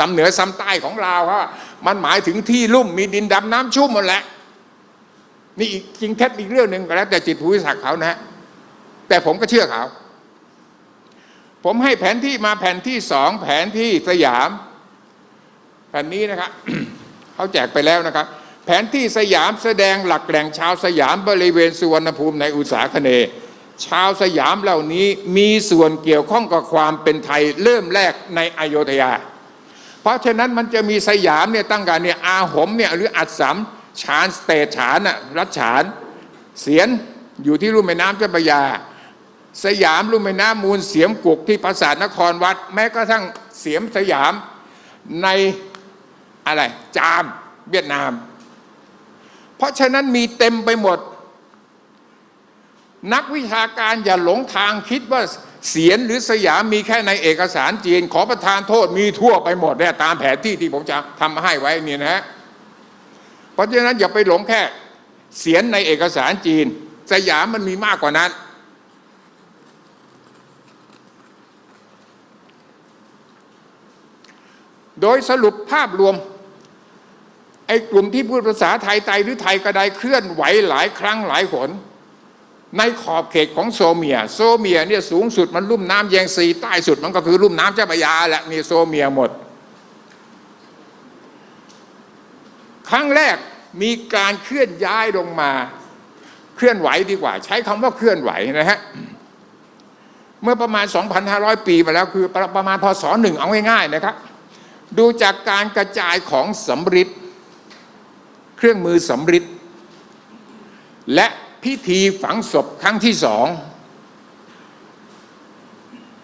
ำเหนือซ้ำใต้ของลาวครับมันหมายถึงที่ลุ่มมีดินดำน้ำชุ่มหมดแหละนี่จริงเท็จอีกเรื่องหนึ่งก็แล้วแต่จิตรภูริศักดิ์เขานะแต่ผมก็เชื่อเขาผมให้แผนที่มาแผนที่สองแผนที่สยามแผนนี้นะครับ เขาแจกไปแล้วนะครับแผนที่สยามแสดงหลักแหล่งชาวสยามบริเวณสุวรรณภูมิในอุษาคเนย์ชาวสยามเหล่านี้มีส่วนเกี่ยวข้องกับความเป็นไทยเริ่มแรกในอโยธยาเพราะฉะนั้นมันจะมีสยามเนี่ยตั้งกันเนี่ยอาหมเนี่ยหรืออัสสัมฌานสเตฉานน่ะรัชฌานเสียนอยู่ที่ลุ่มแม่น้ำเจ้าพระยาสยามลุ่มแม่น้ำมูลเสียมกุกที่ปราสาทนครวัดแม้กระทั่งเสียมสยามในอะไรจามเวียดนามเพราะฉะนั้นมีเต็มไปหมดนักวิชาการอย่าหลงทางคิดว่าเสียนหรือสยามมีแค่ในเอกสารจีนขอประทานโทษมีทั่วไปหมดเนี่ยตามแผนที่ที่ผมจะทำให้ไว้นี่นะฮะเพราะฉะนั้นอย่าไปหลงแค่เสียนในเอกสารจีนสยามมันมีมากกว่านั้นโดยสรุปภาพรวมไอ้กลุ่มที่พูดภาษาไทยไตหรือไทยกระไดเคลื่อนไหวหลายครั้งหลายหนในขอบเขตของโซเมียเนี่ยสูงสุดมันลุ่มน้ำแยงซีใต้สุดมันก็คือลุ่มน้ำเจ้าพระยาแหละมีโซเมียหมดครั้งแรกมีการเคลื่อนย้ายลงมาเคลื่อนไหวดีกว่าใช้คำว่าเคลื่อนไหวนะฮะเมื่อประมาณ 2,500 ปีมาแล้วคือประมาณพ.ศ. 1เอาง่ายๆนะครับดูจากการกระจายของสำริดเครื่องมือสำริดและพิธีฝังศพครั้งที่สอง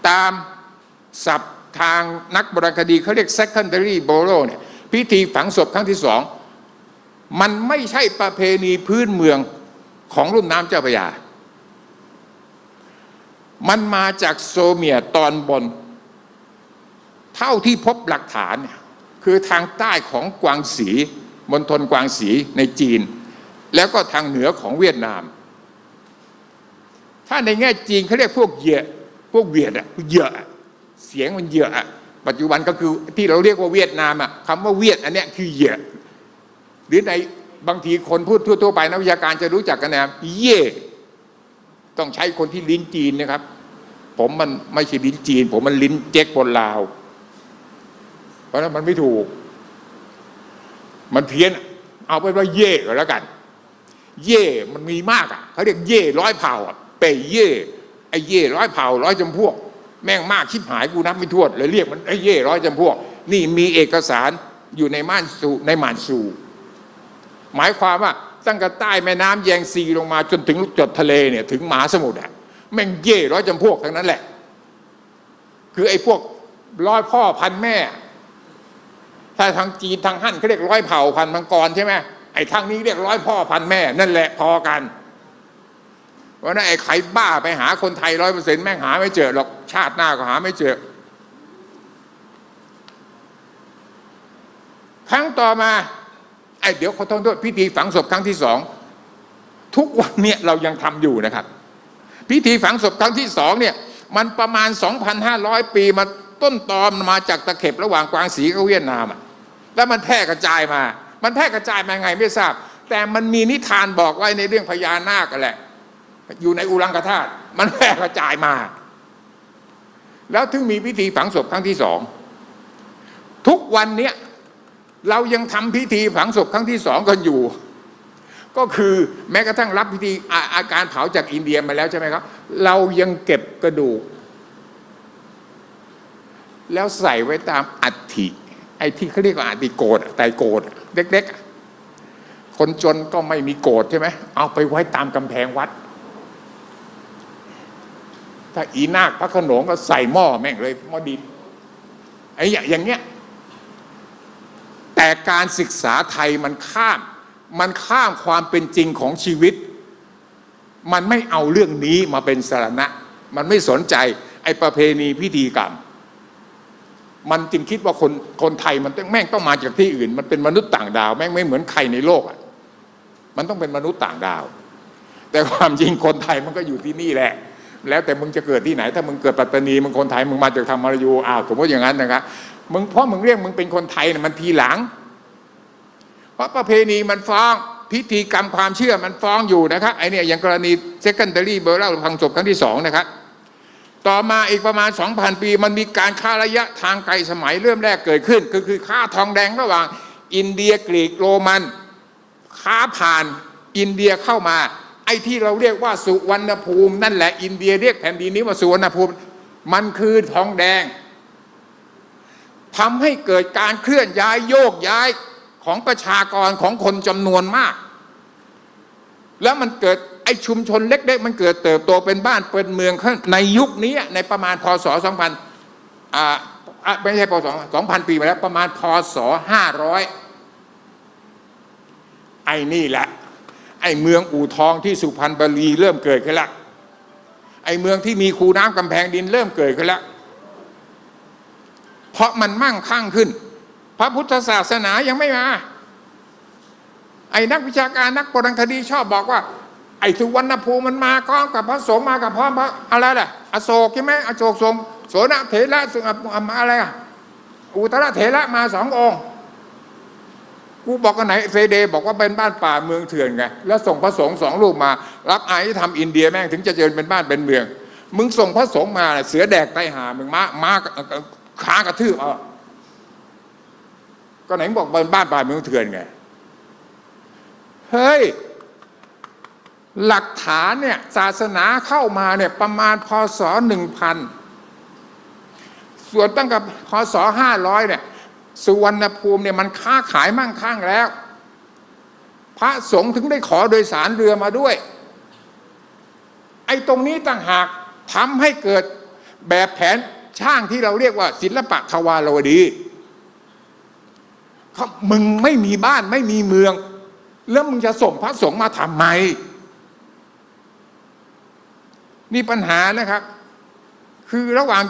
ตามศัพท์ทางนักโบราณคดีเขาเรียก secondary burial เนี่ยพิธีฝังศพครั้งที่สองมันไม่ใช่ประเพณีพื้นเมืองของลุ่มน้ำเจ้าพระยามันมาจากโซเมียตอนบนเท่าที่พบหลักฐานคือทางใต้ของกวางสีมณฑลกวางสีในจีนแล้วก็ทางเหนือของเวียดนามถ้าในแง่จีนเขาเรียกพวกเหยื่อพวกเวียดอะเหยื่อเสียงมันเหยื่อปัจจุบันก็คือที่เราเรียกว่าเวียดนามอะคำว่าเวียดอันเนี้ยคือเหยื่อหรือในบางทีคนพูดทั่วๆไปนักวิชาการจะรู้จักกันนะเย่ต้องใช้คนที่ลิ้นจีนนะครับผมมันไม่ใช่ลิ้นจีนผมมันลิ้นเจ๊กบนลาวเพราะนั้นมันไม่ถูกมันเพี้ยนเอาไปว่าเย่ก็แล้วกันเย่มันมีมากอ่ะเขาเรียกเย่ร้อยเผ่าอ่ะเปยเย่ไอเย่ร้อยเผ่าร้อยจำพวกแม่งมากชิบหายกูนับไม่ถ้วนเลยเรียกมันไอเย่ร้อยจำพวกนี่มีเอกสารอยู่ในม่านซูในหม่านซูหมายความว่าตั้งแต่ใต้แม่น้ำแยงซีลงมาจนถึงลูกจดทะเลเนี่ยถึงมหาสมุทรอ่ะแม่งเย่ร้อยจำพวกทั้งนั้นแหละคือไอพวกร้อยพ่อพันแม่ถ้าทางจีนทางฮั่นเขาเรียกร้อยเผ่าพันมังกรใช่ไหมไอ้ทางนี้เรียกร้อยพ่อพันแม่นั่นแหละพอกันเพราะนั้นไอ้ใครบ้าไปหาคนไทย 100% แม่งหาไม่เจอหรอกชาติหน้าก็หาไม่เจอครั้งต่อมาไอ้เดี๋ยวเขาต้องด้วยพิธีฝังศพครั้งที่สองทุกวันเนี่ยเรายังทำอยู่นะครับพิธีฝังศพครั้งที่สองเนี่ยมันประมาณ 2,500 ปีมาต้นตอมาจากตะเข็บระหว่างกวางสีกับเวียดนามแล้วมันแพร่กระจายมาไงไม่ทราบ แต่มันมีนิทานบอกไว้ในเรื่องพญานาคแหละอยู่ในอุรังคธาตุมันแพร่กระจายมาแล้วถึงมีพิธีฝังศพครั้งที่สองทุกวันเนี้ยเรายังทำพิธีฝังศพครั้งที่สองกันอยู่ก็คือแม้กระทั่งรับพิธีอาการเผาจากอินเดียมาแล้วใช่ไหมครับเรายังเก็บกระดูกแล้วใส่ไว้ตามอัฐิไอ้ที่เขาเรียกว่าอัฐิโกฏไตรโกฏเล็กๆคนจนก็ไม่มีโกฏใช่ไหมเอาไปไว้ตามกำแพงวัดถ้าอีนาคพระโขนงก็ใส่หม้อแม่งเลยหม้อดินไอ้อย่างเงี้ยแต่การศึกษาไทยมันข้ามความเป็นจริงของชีวิตมันไม่เอาเรื่องนี้มาเป็นสาระมันไม่สนใจไอ้ประเพณีพิธีกรรมมันจึงคิดว่าคนไทยมันแม่งต้องมาจากที่อื่นมันเป็นมนุษย์ต่างดาวแม่งไม่เหมือนใครในโลกอ่ะมันต้องเป็นมนุษย์ต่างดาวแต่ความจริงคนไทยมันก็อยู่ที่นี่แหละแล้วแต่มึงจะเกิดที่ไหนถ้ามึงเกิดปัตตานีมึงคนไทยมึงมาจากธรรมารยูอ้าวสมมติอย่างนั้นนะครับมึงเพราะมึงเรียกมึงเป็นคนไทยเนี่ยมันทีหลังเพราะประเพณีมันฟ้องพิธีกรรมความเชื่อมันฟ้องอยู่นะครับไอเนี่ยอย่างกรณี secondary burial ฝังศพครั้งที่สองนะครับต่อมาอีกประมาณ 2,000 ปีมันมีการฆ่าระยะทางไกลสมัยเริ่มแรกเกิดขึ้นคือฆ่าทองแดงระหว่างอินเดียกรีกโรมันฆ่าผ่านอินเดียเข้ามาไอ้ที่เราเรียกว่าสุวรรณภูมินั่นแหละอินเดียเรียกแผ่นดินนี้ว่าสุวรรณภูมิมันคือทองแดงทำให้เกิดการเคลื่อนย้ายโยกย้ายของประชากรของคนจำนวนมากแล้วมันเกิดไอ้ชุมชนเล็กๆมันเกิดเติบโตเป็นบ้านเป็นเมืองในยุคนี้ในประมาณพ.ศ. 2000ไม่ใช่พ.ศ. 2000 ปีมาแล้วประมาณพ.ศ. 500ไอ้นี่แหละไอ้เมืองอู่ทองที่สุพรรณบุรีเริ่มเกิดขึ้นละไอ้เมืองที่มีคูน้ำกำแพงดินเริ่มเกิดขึ้นละเพราะมันมั่งคั่งขึ้นพระพุทธศาสนายังไม่มาไอ้นักวิชาการนักโบราณคดีชอบบอกว่าไอ้สุวรรณภูมิมันมาก้องกับพระสงฆ์มากับพร้อมพระอะไรล่ะอโศกใช่ไหมอโศกสงโสนเถระสุมาอะไรอ่ะอุตระเถระมาสององค์กูบอกกันไหนเฟเดบอกว่าเป็นบ้านป่าเมืองเถื่อนไงแล้วส่งพระสงฆ์สองรูปมารับไอ้ทำอินเดียแม่งถึงจะเจริญเป็นบ้านเป็นเมืองมึงส่งพระสงฆ์มาเสือแดกไตหามึงมาค้ากระทืบเอาก็ไหนบอกเป็นบ้านป่าเมืองเถื่อนไงเฮ้ยหลักฐานเนี่ยศาสนาเข้ามาเนี่ยประมาณพ.ศ. 1000ส่วนตั้งกับพ.ศ. 500เนี่ยสุวรรณภูมิเนี่ยมันค้าขายมั่งคั่งแล้วพระสงฆ์ถึงได้ขอโดยสารเรือมาด้วยไอ้ตรงนี้ต่างหากทำให้เกิดแบบแผนช่างที่เราเรียกว่าศิลปะทวารวดีเขามึงไม่มีบ้านไม่มีเมืองแล้วมึงจะส่งพระสงฆ์มาทำไมนี่ปัญหานะครับคือระหว่าง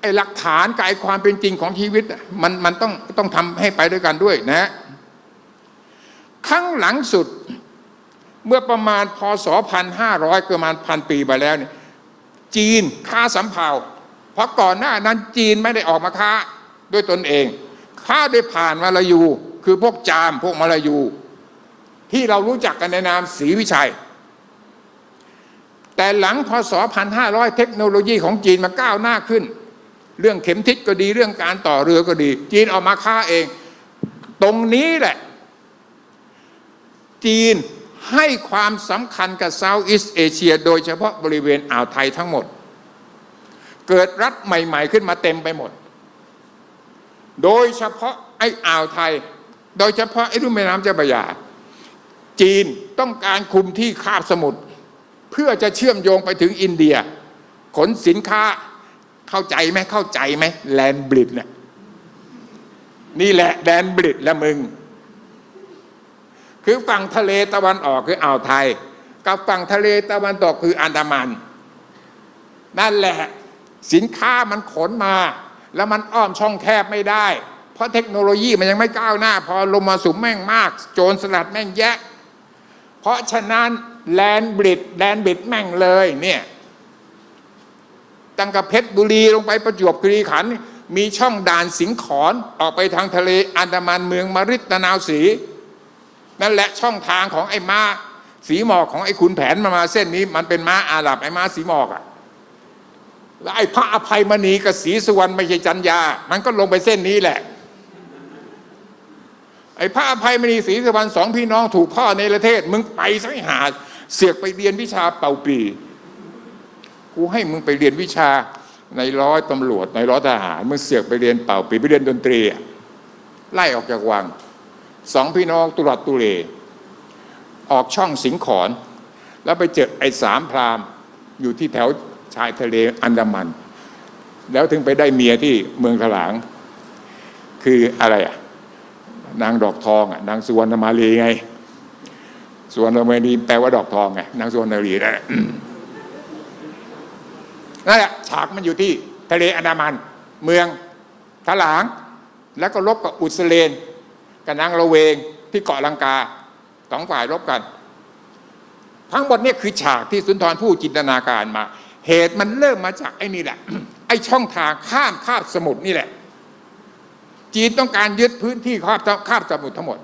ไอ้หลักฐานกับไอ้ความเป็นจริงของชีวิตมันต้องทำให้ไปด้วยกันด้วยนะข้างหลังสุดเมื่อประมาณพ.ศ. 1500 ประมาณ 1,000 ปีมาแล้วเนี่ยจีนค้าสำเภาเพราะก่อนหน้านั้นจีนไม่ได้ออกมาค้าด้วยตนเองค้าโดยผ่านมาลายูคือพวกจามพวกมาลายูที่เรารู้จักกันในนามศรีวิชัยแต่หลังพ.ศ. 1500 เทคโนโลยีของจีนมาก้าวหน้าขึ้นเรื่องเข็มทิศก็ดีเรื่องการต่อเรือก็ดีจีนออกมาค้าเองตรงนี้แหละจีนให้ความสำคัญกับเซาท์อีสเอเชียโดยเฉพาะบริเวณอ่าวไทยทั้งหมดเกิดรัฐใหม่ๆขึ้นมาเต็มไปหมดโดยเฉพาะไอ้อ่าวไทยโดยเฉพาะไอ้รุ่มแม่น้ำเจ้าพระยาจีนต้องการคุมที่คาบสมุทรเพื่อจะเชื่อมโยงไปถึงอินเดียขนสินค้าเข้าใจไหมแลนบริดเนี่ยนี่แหละแลนบริดละมึงคือฝั่งทะเลตะวันออกคืออ่าวไทยกับฝั่งทะเลตะวันตกคืออันดามันนั่นแหละสินค้ามันขนมาแล้วมันอ้อมช่องแคบไม่ได้เพราะเทคโนโลยีมันยังไม่ก้าวหน้าพอลมมรสุมแม่งมากโจรสลัดแม่งแยะเพราะฉะนั้นแลนบริดแม่งเลยเนี่ยตั้งแต่เพชรบุรีลงไปประจวบคีรีขันธ์มีช่องด่านสิงขรออกไปทางทะเลอันดามันเมืองมฤตนาวศรี นั่นแหละช่องทางของไอ้ม้าสีหมอกของไอ้ขุนแผนมาเส้นนี้มันเป็นม้าอาหรับไอ้ม้าสีหมอกอ่ะแล้วไอ้พระอภัยมณีกับศรีสุวรรณไม่ใช่จันยามันก็ลงไปเส้นนี้แหละไอ้พระอภัยมณีศรีสุวรรณสองพี่น้องถูกพ่อในประเทศมึงไปสังหารเสือกไปเรียนวิชาเป่าปีกูให้มึงไปเรียนวิชาในร้อยตำรวจในร้อยทหารมึงเสือกไปเรียนเป่าปีไปเรียนดนตรีไล่ออกจากวังสองพี่น้องตุลัดตุเลออกช่องสิงขรแล้วไปเจอไอ้สามพรามอยู่ที่แถวชายทะเลอันดามันแล้วถึงไปได้เมียที่เมืองถลางคืออะไรอ่ะนางดอกทองอ่ะนางสุวรรณมาลีไงสุวรรณมาลีแปลว่าดอกทองไงนางสุวรรณมาลีนั่นแหละฉากมันอยู่ที่ทะเลอันดามันเมืองถลางแล้วก็ลบกับอุสเลนกับนางละเวงที่เกาะลังกาสองฝ่ายลบกันทั้งหมดนี่คือฉากที่สุนทรภู่จินตนาการมาเหตุมันเริ่มมาจากไอ้นี่แหละไอ้ช่องทางข้ามคาบสมุทรนี่แหละจีนต้องการยึดพื้นที่คาบสมุทรทั้งหมด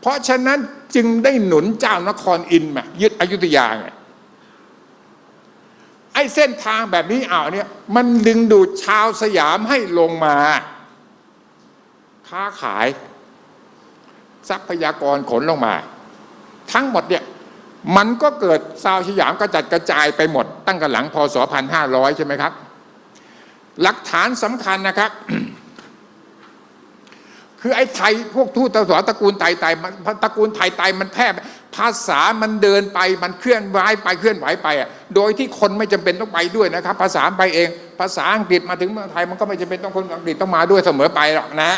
เพราะฉะนั้นจึงได้หนุนเจ้านครอินมายึดอยุธยาไงไอ้เส้นทางแบบนี้เอาเนี่ยมันดึงดูดชาวสยามให้ลงมาค้าขายทรัพยากรขนลงมาทั้งหมดเนี่ยมันก็เกิดชาวสยามกระจัดกระจายไปหมดตั้งแต่หลังพ.ศ. 1500 ใช่ไหมครับหลักฐานสำคัญนะครับ คือไอ้ไทยพวกทูตตระกูลไทยมันแพร่ภาษามันเดินไปมันเคลื่อนไหวไปโดยที่คนไม่จำเป็นต้องไปด้วยนะครับภาษาไปเองภาษาอังกฤษมาถึงเมืองไทยมันก็ไม่จำเป็นต้องคนอังกฤษต้องมาด้วยเสมอไปหรอกนะ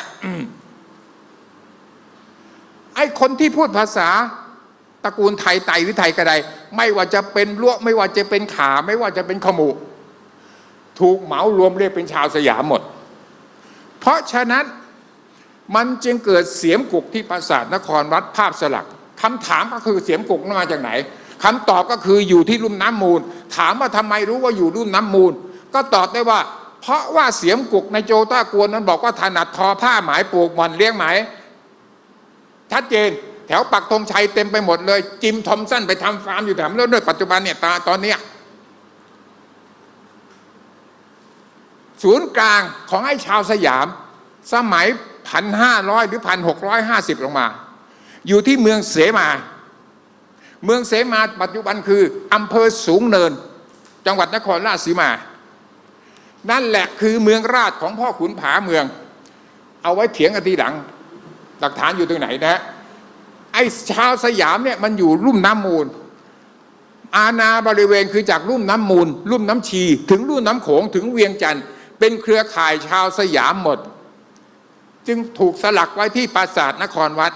ไอ้คนที่พูดภาษาตระกูลไทยไตหรือไทยกระไดไม่ว่าจะเป็นล้วไม่ว่าจะเป็นขาไม่ว่าจะเป็นขมูถูกเหมารวมเรียกเป็นชาวสยามหมดเพราะฉะนั้นมันจึงเกิดเสียมกุกที่ปราสาทนครวัดภาพสลักคำถามก็คือเสียมกุกมาจากไหนคำตอบก็คืออยู่ที่ลุ่มน้ำมูลถามว่าทำไมรู้ว่าอยู่ลุ่มน้ำมูลก็ตอบได้ว่าเพราะว่าเสียมกุกในโจต้ากวนนั้นบอกว่าถนัดทอผ้าหมายปลูกหม่อนเลี้ยงไหมชัดเจนแถวปักธงชัยเต็มไปหมดเลยจิมทอมสันไปทำฟาร์มอยู่แถวแล้วด้วยปัจจุบันเนี่ยตอนนี้ศูนย์กลางของไอ้ชาวสยามสมัย1500หรือ1650ลงมาอยู่ที่เมืองเสมาปัจจุบันคืออำเภอสูงเนินจังหวัดนครราชสีมานั่นแหละคือเมืองราชของพ่อขุนผาเมืองเอาไว้เถียงกันทีหลังหลักฐานอยู่ตรงไหนนะไอ้ชาวสยามเนี่ยมันอยู่ลุ่มน้ำมูลอาณาบริเวณคือจากลุ่มน้ำมูลลุ่มน้ำชีถึงลุ่มน้ำโขงถึงเวียงจันทร์เป็นเครือข่ายชาวสยามหมดจึงถูกสลักไว้ที่ปราสาทนครวัด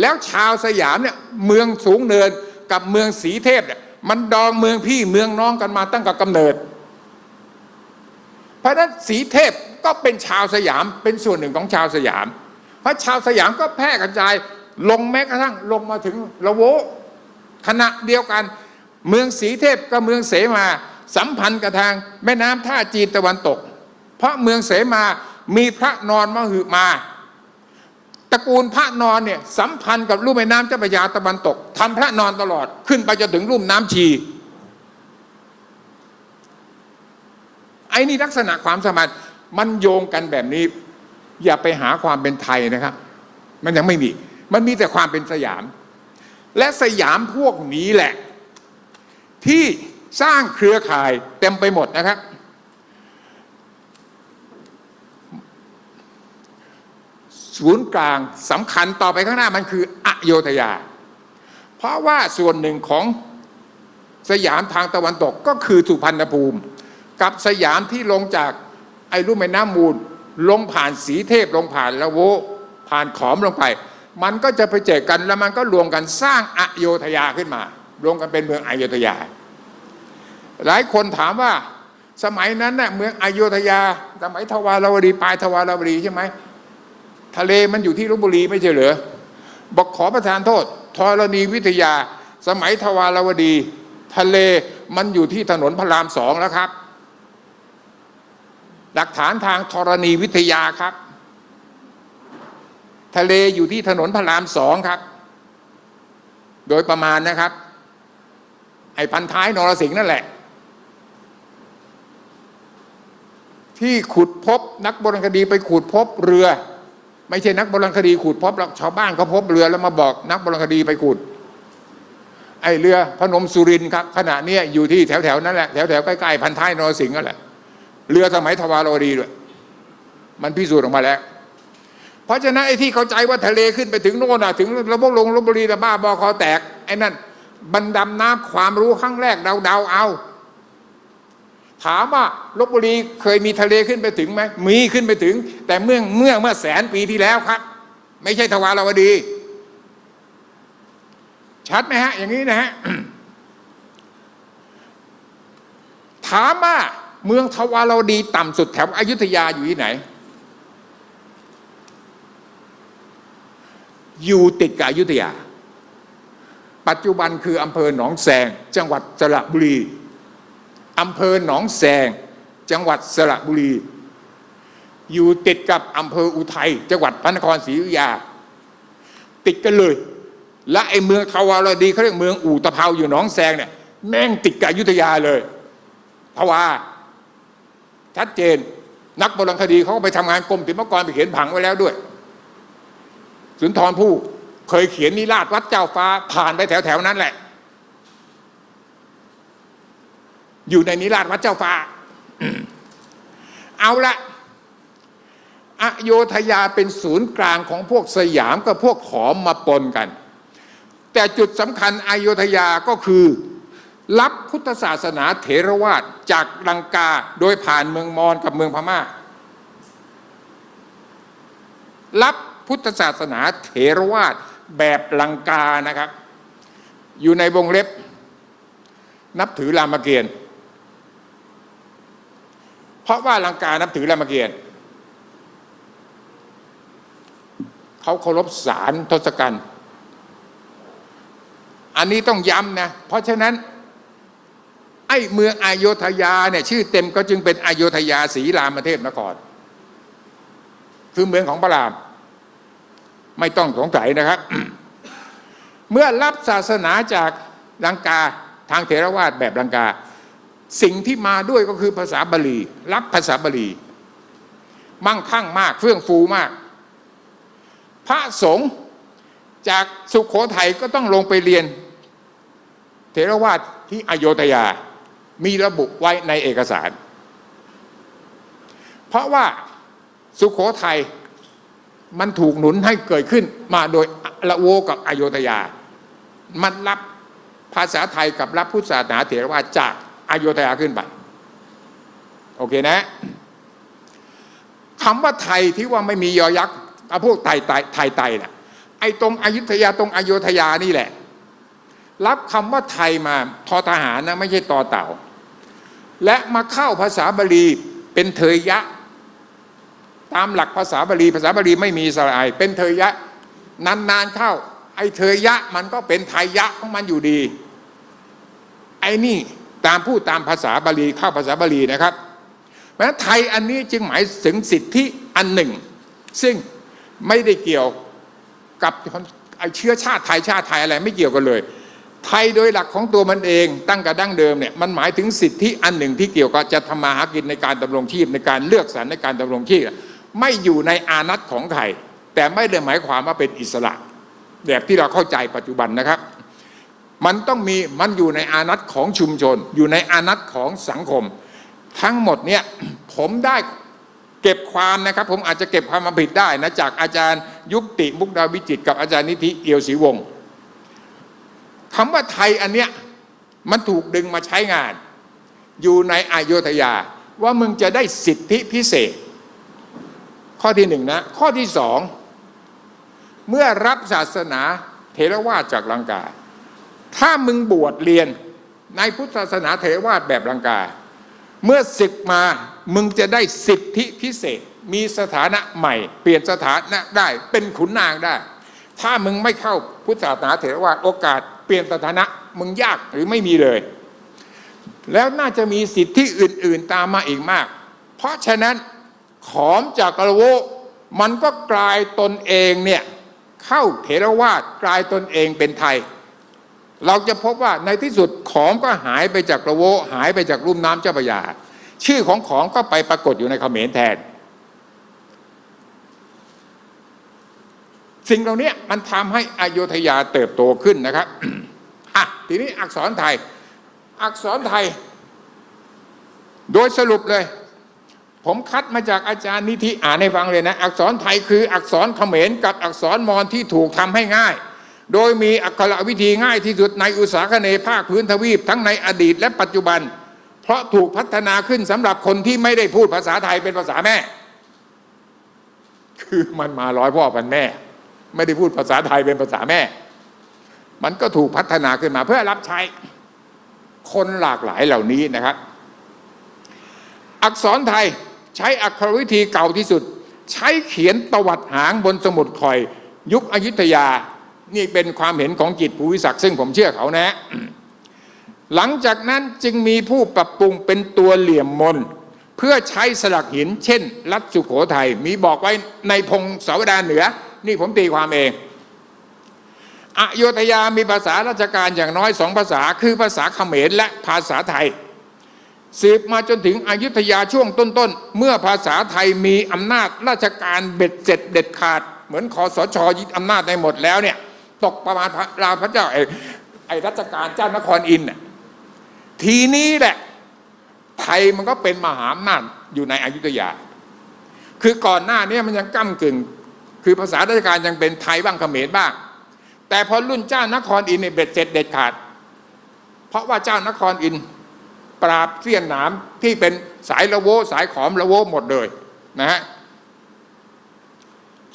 แล้วชาวสยามเนี่ยเมืองสูงเนินกับเมืองศรีเทพเนี่ยมันดองเมืองพี่เมืองน้องกันมาตั้งแต่กำเนิดเพราะฉะนั้นศรีเทพก็เป็นชาวสยามเป็นส่วนหนึ่งของชาวสยามเพราะชาวสยามก็แพร่กระจายลงแม้กระทั่งลงมาถึงละโวขณะเดียวกันเมืองศรีเทพกับเมืองเสมาสัมพันธ์กับทางแม่น้ำท่าจีนตะวันตกเพราะเมืองเสมามีพระนอนมหึมาตระกูลพระนอนเนี่ยสัมพันธ์กับลุ่มแม่น้ำเจ้าพระยาตะวันตกทำพระนอนตลอดขึ้นไปจนถึงลุ่มน้ำชีไอ้นี่ลักษณะความสัมพันธ์มันโยงกันแบบนี้อย่าไปหาความเป็นไทยนะครับมันยังไม่มีมันมีแต่ความเป็นสยามและสยามพวกนี้แหละที่สร้างเครือข่ายเต็มไปหมดนะครับศูนย์กลางสำคัญต่อไปข้างหน้ามันคืออโยธยาเพราะว่าส่วนหนึ่งของสยามทางตะวันตกก็คือสุพรรณภูมิกับสยามที่ลงจากไอ้ลุ่มแม่น้ำมูลลงผ่านศรีเทพลงผ่านละโวผ่านขอมลงไปมันก็จะไปเจอกันแล้วมันก็รวมกันสร้างอโยธยาขึ้นมารวมกันเป็นเมืองอโยธยาหลายคนถามว่าสมัยนั้นน่ะเมืองอโยธยาสมัยทวารวดีปลายทวารวดีใช่ไหมทะเลมันอยู่ที่ลพบุรีไม่ใช่เหรอบอกขอประทานโทษธรณีวิทยาสมัยทวารวดีทะเลมันอยู่ที่ถนนพระรามสองแล้วครับหลักฐานทางธรณีวิทยาครับ ทะเลอยู่ที่ถนนพระราม2ครับโดยประมาณนะครับไอ้พันท้ายนรสิงห์นั่นแหละที่ขุดพบนักโบราณคดีไปขุดพบเรือไม่ใช่นักโบราณคดีขุดพบหรอกชาวบ้านเขาพบเรือแล้วมาบอกนักโบราณคดีไปขุดไอเรือพนมสุรินทร์ครับขณะนี้อยู่ที่แถวๆนั้นแหละแถวๆใกล้ๆพันท้ายนรสิงห์นั่นแหละเรือสมัยทวารวดีด้วยมันพิสูจน์ออกมาแล้วเพราะฉะนั้นไอ้ที่เข้าใจว่าทะเลขึ้นไปถึงโน่นถึงระบบลงลพบุรีระบ้าบอคอแตกไอ้นั่นบรรดำน้ำความรู้ครั้งแรกเดาๆเอาถามว่าลพบุรีเคยมีทะเลขึ้นไปถึงไหมมีขึ้นไปถึงแต่เมื่อแสนปีที่แล้วครับไม่ใช่ทวารวดีชัดไหมฮะอย่างนี้นะฮะ ถามว่าเมืองทวารวดีต่ำสุดแถวอยุธยาอยู่ที่ไหนอยู่ติดกับอยุธยาปัจจุบันคืออำเภอหนองแสงจังหวัดสระบุรีอำเภอหนองแสงจังหวัดสระบุรีอยู่ติดกับอำเภออุทัยจังหวัดพระนครศรีอยุธยาติดกันเลยและไอเมืองทวารวดีเขาเรียกเมืองอู่ตะเภาอยู่หนองแสงเนี่ยแม่งติดกับอยุธยาเลยทวารชัดเจนนักโบราณคดีเขาก็ไปทำงานกรมศิลปากรไปเขียนผังไว้แล้วด้วยสุนทรภู่เคยเขียนนิราศวัดเจ้าฟ้าผ่านไปแถวๆนั้นแหละอยู่ในนิราศวัดเจ้าฟ้า เอาละอโยธยาเป็นศูนย์กลางของพวกสยามกับพวกขอมมาปนกันแต่จุดสำคัญอโยธยาก็คือรับพุทธศาสนาเถรวาทจากลังกาโดยผ่านเมืองมอญกับเมืองพม่ารับพุทธศาสนาเถรวาทแบบลังกานะครับอยู่ในวงเล็บนับถือรามเกียรติ์เพราะว่าลังกานับถือรามเกียรติ์เขาเคารพศาลทศกัณฐ์อันนี้ต้องย้ำนะเพราะฉะนั้นไอ้เมืองอโยธยาเนี่ยชื่อเต็มก็จึงเป็นอโยธยาศรีรามเทพนครคือเมืองของพระรามไม่ต้องสงสัยนะครับ เมื่อรับศาสนาจากลังกาทางเถรวาทแบบลังกาสิ่งที่มาด้วยก็คือภาษาบาลีรับภาษาบาลีมั่งคั่งมากเฟื่องฟูมากพระสงฆ์จากสุโขทัยก็ต้องลงไปเรียนเถรวาทที่อโยธยามีระบุไว้ในเอกสารเพราะว่าสุโขทัยมันถูกหนุนให้เกิดขึ้นมาโดยละโวกับอโยธยามันรับภาษาไทยกับรับพุทธศาสนาเถรวาทจากอโยธยาขึ้นไปโอเคนะคำว่าไทยที่ว่าไม่มียอยักษ์เอาพวกไทยน่ะไอ้ตรงอยุธยาตรงอโยธยานี่แหละรับคำว่าไทยมาทอทหารนะไม่ใช่ต่อเต่าและมาเข้าภาษาบาลีเป็นเถยยะตามหลักภาษาบาลีภาษาบาลีไม่มีสระไอเป็นเถยยะนานๆเข้าไอเถยยะมันก็เป็นไทยยะของมันอยู่ดีไอนี่ตามพูดตามภาษาบาลีเข้าภาษาบาลีนะครับเพราะฉะนั้นไทยอันนี้จึงหมายถึงสิทธิอันหนึ่งซึ่งไม่ได้เกี่ยวกับไอเชื้อชาติไทยชาติไทยอะไรไม่เกี่ยวกันเลยไทยโดยหลักของตัวมันเองตั้งแต่ดั้งเดิมเนี่ยมันหมายถึงสิทธิอันหนึ่งที่เกี่ยวกับจะทำมาหากินในการดำรงชีพในการเลือกสรรในการดำรงชีพไม่อยู่ในอานัตของไทยแต่ไม่ได้หมายความว่าเป็นอิสระแบบที่เราเข้าใจปัจจุบันนะครับมันต้องมีมันอยู่ในอานัตของชุมชนอยู่ในอานัตของสังคมทั้งหมดเนี่ยผมได้เก็บความนะครับผมอาจจะเก็บความผิดได้นะจากอาจารย์ยุติมุกดาวิจิตรกับอาจารย์นิธิเอียวศรีวงศ์คำว่าไทยอันเนี้ยมันถูกดึงมาใช้งานอยู่ในอโยธยาว่ามึงจะได้สิทธิพิเศษข้อที่หนึ่งนะข้อที่สองเมื่อรับศาสนาเถรวาทจากลังกาถ้ามึงบวชเรียนในพุทธศาสนาเถรวาทแบบลังกาเมื่อศึกมามึงจะได้สิทธิพิเศษมีสถานะใหม่เปลี่ยนสถานะได้เป็นขุนนางได้ถ้ามึงไม่เข้าพุทธศาสนาเถรวาทโอกาสเปลี่ยนสถานะมึงยากหรือไม่มีเลยแล้วน่าจะมีสิทธิอื่นๆตามมาอีกมากเพราะฉะนั้นขอมจากกระโว มันก็กลายตนเองเนี่ยเข้าเถรวาทกลายตนเองเป็นไทยเราจะพบว่าในที่สุดขอมก็หายไปจากละโวหายไปจากลุ่มน้ำเจ้าพระยาชื่อของขอมก็ไปปรากฏอยู่ในเขมรแทนสิ่งเหล่านี้มันทำให้อโยธยาเติบโตขึ้นนะครับ ทีนี้อักษรไทยอักษรไทยโดยสรุปเลยผมคัดมาจากอาจารย์นิธิอ่านให้ฟังเลยนะอักษรไทยคืออักษรเขมรกับอักษรมอญที่ถูกทำให้ง่ายโดยมีอักขระวิธีง่ายที่สุดในอุตสาคเนภาคพื้นทวีปทั้งในอดีตและปัจจุบันเพราะถูกพัฒนาขึ้นสำหรับคนที่ไม่ได้พูดภาษาไทยเป็นภาษาแม่คือมันมาร้อยพ่อพันแม่ไม่ได้พูดภาษาไทยเป็นภาษาแม่มันก็ถูกพัฒนาขึ้นมาเพื่อรับใช้คนหลากหลายเหล่านี้นะครับอักษรไทยใช้อักขรวิธีเก่าที่สุดใช้เขียนตวัดหางบนสมุดข่อยยุคอยุธยานี่เป็นความเห็นของจิตภูวิศักดิ์ซึ่งผมเชื่อเขานะ หลังจากนั้นจึงมีผู้ปรับปรุงเป็นตัวเหลี่ยมมนเพื่อใช้สลักหินเช่นรัฐสุโขทัยมีบอกไว้ในพงศาวดารเหนือนี่ผมตีความเองอโยธยามีภาษาราชการอย่างน้อยสองภาษาคือภาษาเขมรและภาษาไทยสืบมาจนถึงอยุธยาช่วงต้นๆเมื่อภาษาไทยมีอำนาจราชการเบ็ดเสร็จเด็ดขาดเหมือนคสช.ยึดอำนาจได้หมดแล้วเนี่ยตกประมาณราวพระเจ้าไอ้รัชกาลเจ้านครอินทร์ทีนี้แหละไทยมันก็เป็นมหาอำนาจอยู่ในอยุธยาคือก่อนหน้านี้มันยังก้ำกึ่งคือภาษาราชการยังเป็นไทยบ้างเขมรบ้างแต่พอรุ่นเจ้านครอินทร์เบ็ดเสร็จเด็ดขาดเพราะว่าเจ้านครอินทร์ปราบเสี้ยนหนามที่เป็นสายละโวสายขอมละโวหมดเลยนะฮะ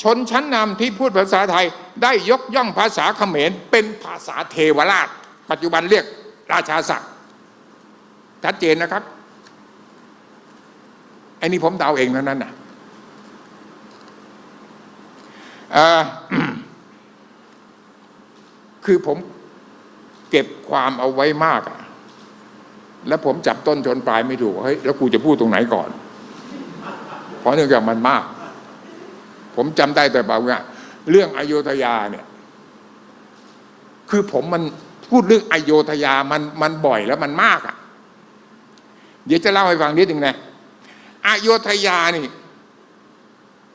ชนชั้นนำที่พูดภาษาไทยได้ยกย่องภาษาเขมรเป็นภาษาเทวราชปัจจุบันเรียกราชาศัพท์ชัดเจนนะครับไอ้นี่ผมเดาเองเท่านั้นนะคือผมเก็บความเอาไว้มากอะแล้วผมจับต้นชนปลายไม่ถูกเฮ้ยแล้วกูจะพูดตรงไหนก่อนเพราะเนื่องจากมันมากผมจำได้แต่บางอย่างเรื่องอโยธยาเนี่ยคือผมมันพูดเรื่องอโยธยามันบ่อยแล้วมันมากอ่ะเดี๋ยวจะเล่าให้ฟังนิดหนึ่งนะอโยธยานี่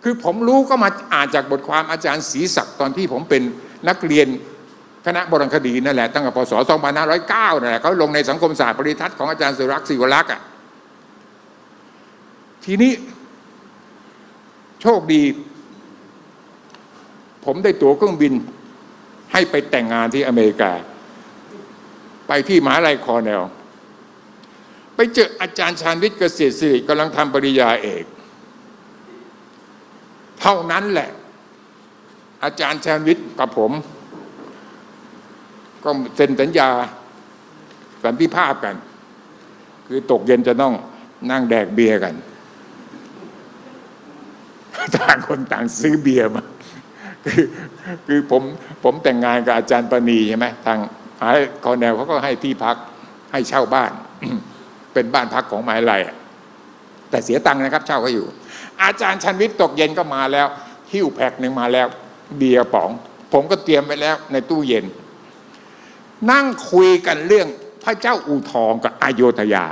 คือผมรู้ก็มาอ่านจากบทความอาจารย์ศรีศักดิ์ตอนที่ผมเป็นนักเรียนคณะโบราณคดีนั่นแหละตั้งแต่พศ 2509 นั่นแหละเขาลงในสังคมศาสตร์ปริทัศน์ของอาจารย์สุรักษ์ศิวรักษ์อ่ะทีนี้โชคดีผมได้ตั๋วเครื่องบินให้ไปแต่งงานที่อเมริกาไปที่มหาวิทยาลัยคอร์เนลไปเจออาจารย์ชาญวิทย์เกษตรศิริกำลังทำปริญญาเอกเท่านั้นแหละอาจารย์ชาญวิทย์กับผมก็เซ็นสัญญาสันติภาพกันคือตกเย็นจะต้องนั่งแดกเบียร์กันต่างคนต่างซื้อเบียร์มาคือผมแต่งงานกับอาจารย์ปณีใช่ไหมทางคอแนวเขาก็ให้ที่พักให้เช่าบ้าน เป็นบ้านพักของมหาวิทยาลัยแต่เสียตังค์นะครับเช่าก็อยู่อาจารย์ชันวิทย์ตกเย็นก็มาแล้วหิ้วแพ็คหนึ่งมาแล้วเบียร์ป๋องผมก็เตรียมไว้แล้วในตู้เย็นนั่งคุยกันเรื่องพระเจ้าอู่ทองกับอโยธยา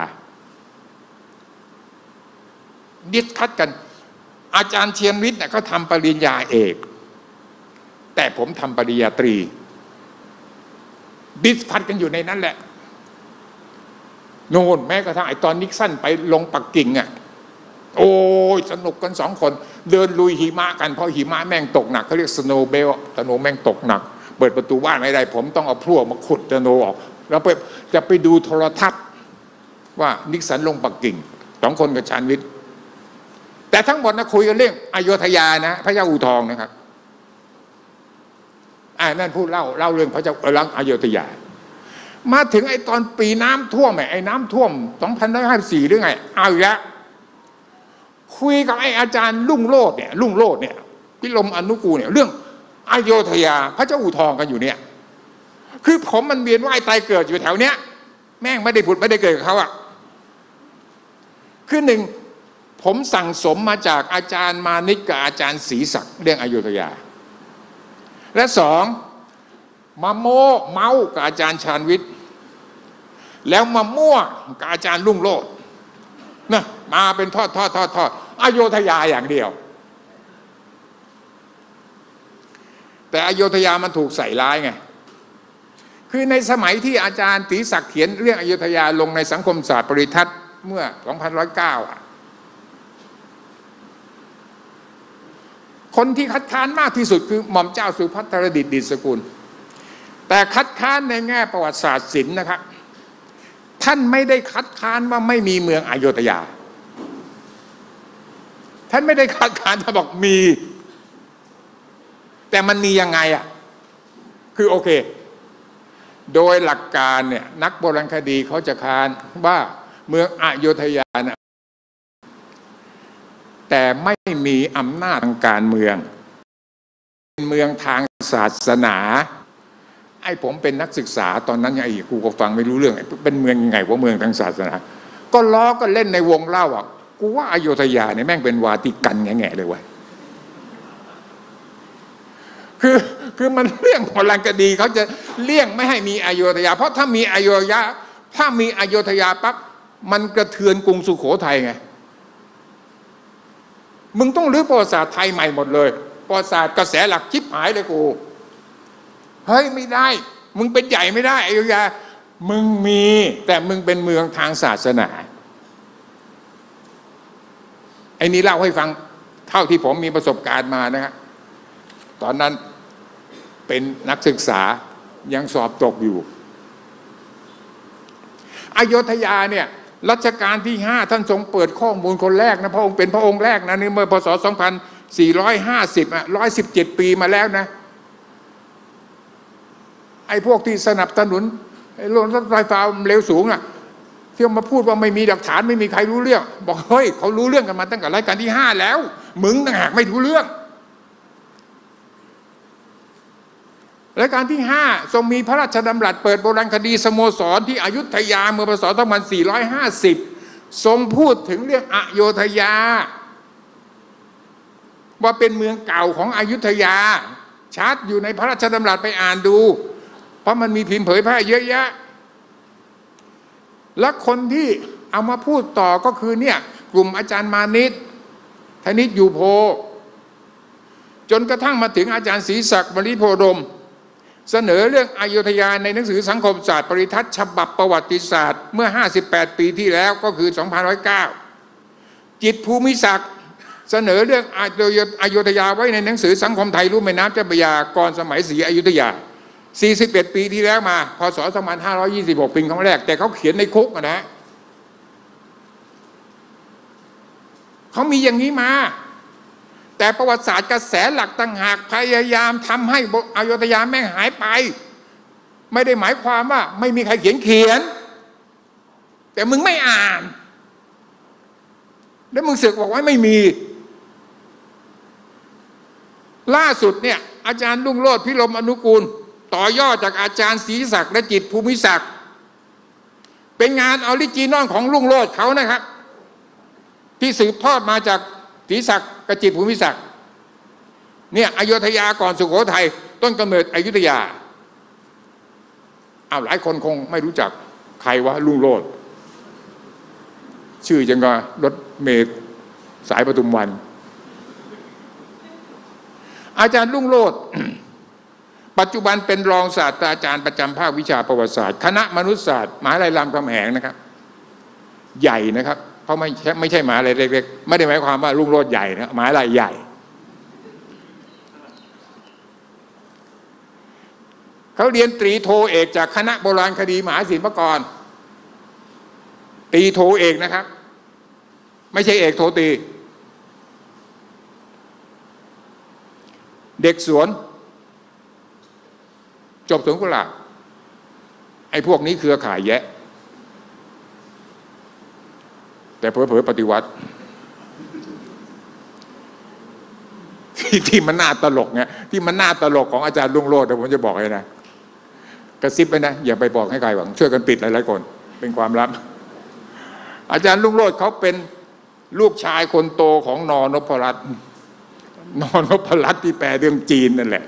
ดิสคัสกันอาจารย์เชียนวิทย์เนี่ยเขาทำปริญญาเอกแต่ผมทำปริญญาตรีดิสคัสกันอยู่ในนั้นแหละโน่นแม้กระทั่งไอ้ตอนนิกสันไปลงปักกิ่งอ่ะโอ้ยสนุกกันสองคนเดินลุยหิมะกันเพราะหิมะแม่งตกหนักเขาเรียกสโนว์เบลสโนว์แม่งตกหนักเปิดประตูบ้านไม่ได้ผมต้องเอาพลั่วมาขุดสโนว์ออกแล้วไปจะไปดูโทรทัศน์ว่านิกสันลงปักกิ่งสองคนกับชาญวิทย์แต่ทั้งหมดนะคุยกันเรื่องอโยธยานะพระเจ้าอู่ทองนะครับนั่นพูดเล่าเรื่องพระเจ้าอโยธยามาถึงไอ้ตอนปีน้ำท่วมไอ้น้ำท่วม2554หรือไงเอาอีกแล้วคุยกับไอ้อาจารย์รุ่งโลดเนี่ยพิลมอนุกูลเนี่ยเรื่องอโยธยาพระเจ้าอู่ทองกันอยู่เนี่ยคือผมมันเวียนว่ายตายเกิดอยู่แถวเนี้ยแม่งไม่ได้ผุดไม่ได้เกิดกับเขาอ่ะคือหนึ่ง ผมสั่งสมมาจากอาจารย์มานิกกับอาจารย์ศรีศักดิ์เรื่องอยุธยาและสองมาโม่เมากับอาจารย์ชาญวิทย์แล้วมามั่วกับอาจารย์รุ่งโรจน์นะมาเป็นทอดอโยธยาอย่างเดียวแต่อโยธยามันถูกใส่ร้ายไงคือในสมัยที่อาจารย์ศรีศักดิ์เขียนเรื่องอโยธยาลงในสังคมศาสตร์ปริทัศน์เมื่อ 2109 คนที่คัดค้านมากที่สุดคือหม่อมเจ้าสุภัทรดิษฐ์ดิศกุลแต่คัดค้านในแง่ประวัติศาสตร์ศิลป์นะครับท่านไม่ได้คัดค้านว่าไม่มีเมืองอโยธยาท่านไม่ได้คัดค้านท่านบอกมีแต่มันมียังไงอ่ะคือโอเคโดยหลักการเนี่ยนักโบราณคดีเขาจะค้านว่าเมืองอโยธยานะแต่ไม่มีอำนาจทางการเมืองเป็นเมืองทางศาสนาไอ้ผมเป็นนักศึกษาตอนนั้นไอ้กูก็ฟังไม่รู้เรื่องเป็นเมืองยังไงว่าเมืองทางศาสนาก็ล้อก็เล่นในวงเล่าอ่ะกูว่าอโยธยาเนี่ยแม่งเป็นวาติกันแง่ๆเลยเว้ยคือมันเรื่องโบราณคดีเขาจะเลี่ยงไม่ให้มีอโยธยาเพราะถ้ามีอโยธยาปั๊บมันกระเทือนกรุงสุโขทัยไงมึงต้องรื้อประวัติศาสตร์ไทยใหม่หมดเลยประวัติศาสตร์กระแสหลักชิบหายเลยกูเฮ้ยไม่ได้มึงเป็นใหญ่ไม่ได้อโยธยามึงมีแต่มึงเป็นเมืองทางศาสนาไอ้นี่เล่าให้ฟังเท่าที่ผมมีประสบการณ์มานะครับตอนนั้นเป็นนักศึกษายังสอบตกอยู่อโยธยาเนี่ยรัชกาลที่ 5ท่านทรงเปิดข้อมูลคนแรกนะพระองค์เป็นพระองค์แรกนะนี่เมื่อพศ 2450 อ่ะ 117 ปีมาแล้วนะไอ้พวกที่สนับสนุนรถไฟฟ้าเร็วสูงอ่ะที่มาพูดว่าไม่มีหลักฐานไม่มีใครรู้เรื่องบอกเฮ้ยเขารู้เรื่องกันมาตั้งแต่รัชกาลที่ 5แล้วมึงต่างหากไม่รู้เรื่องรายการที่ 5ทรงมีพระราชดำรัสเปิดโบราณคดีสโมสรที่อยุธยาเมื่อพศ 2450 ทรงพูดถึงเรื่องอโยธยาว่าเป็นเมืองเก่าของอยุธยาชัดอยู่ในพระราชดำรัสไปอ่านดูเพราะมันมีพิมพ์เผยแพร่เยอะแยะและคนที่เอามาพูดต่อก็คือเนี่ยกลุ่มอาจารย์มานิตธนิตยูโพจนกระทั่งมาถึงอาจารย์ศรีศักดิ์มริโพดมเสนอเรื่องอโยธยาในหนังสือสังคมศาสตร์ปริทัศน์ฉบับประวัติศาสตร์เมื่อ58ปีที่แล้วก็คือ 2109 จิตภูมิศักดิ์เสนอเรื่องอโยธยาไว้ในหนังสือสังคมไทยรุ่มแม่น้ำเจ้าพระยาก่อนสมัยศรีอยุธยา41ปีที่แล้วมาพศ 2526 ปีครั้งแรกแต่เขาเขียนในคุกนะเขามีอย่างนี้มาแต่ประวัติศาสตร์กระแสหลักต่างหากพยายามทำให้อโยธยาแม่งหายไปไม่ได้หมายความว่าไม่มีใครเขียนแต่มึงไม่อ่านแล้วมึงเสือกบอกว่าไม่มีล่าสุดเนี่ยอาจารย์รุ่งโรจน์พิรมอนุกูลต่อยอดจากอาจารย์ศรีศักดิ์และจิตภูมิศักดิ์เป็นงานออริจินอลของรุ่งโรจน์เขานะครับที่สืบทอดมาจากศรีศักดิ์กับจิตภูมิศักดิ์เนี่ยอโยธยาก่อนสุโขทัยต้นกำเนิดอยุธยาหลายคนคงไม่รู้จักใครวะรุ่งโรจน์ชื่อจังก็รถเมล์สายปทุมวันอาจารย์รุ่งโรจน์ ปัจจุบันเป็นรองศาสตราจารย์ประจำภาควิชาประวัติศาสตร์คณะมนุษยศาสตร์มหาวิทยาลัยรามคำแหงนะครับใหญ่นะครับเพราะไม่ใช่หมาอะไรเล็กๆไม่ได้หมายความว่ารุ่งโรจน์ใหญ่นะหมาอะไรใหญ่เขาเรียนตรีโทเอกจากคณะโบราณคดีมหาศิลปากรตรีโทเอกนะครับไม่ใช่เอกโทตีเด็กสวนจบสวนกุหลาบไอ้พวกนี้เครือข่ายแยะแต่เผลอปฏิวัติ ที่มันน่าตลกไงที่มันน่าตลกของอาจารย์รุ่งโรจน์ผมจะบอกให้นะกระซิบไปนะอย่าไปบอกให้ใครหวังช่วยกันปิดหลายๆคนเป็นความลับอาจารย์รุ่งโรจน์เขาเป็น ลูกชายคนโตของนนพรัตน์ที่แปลเรื่องจีนนั่นแหละ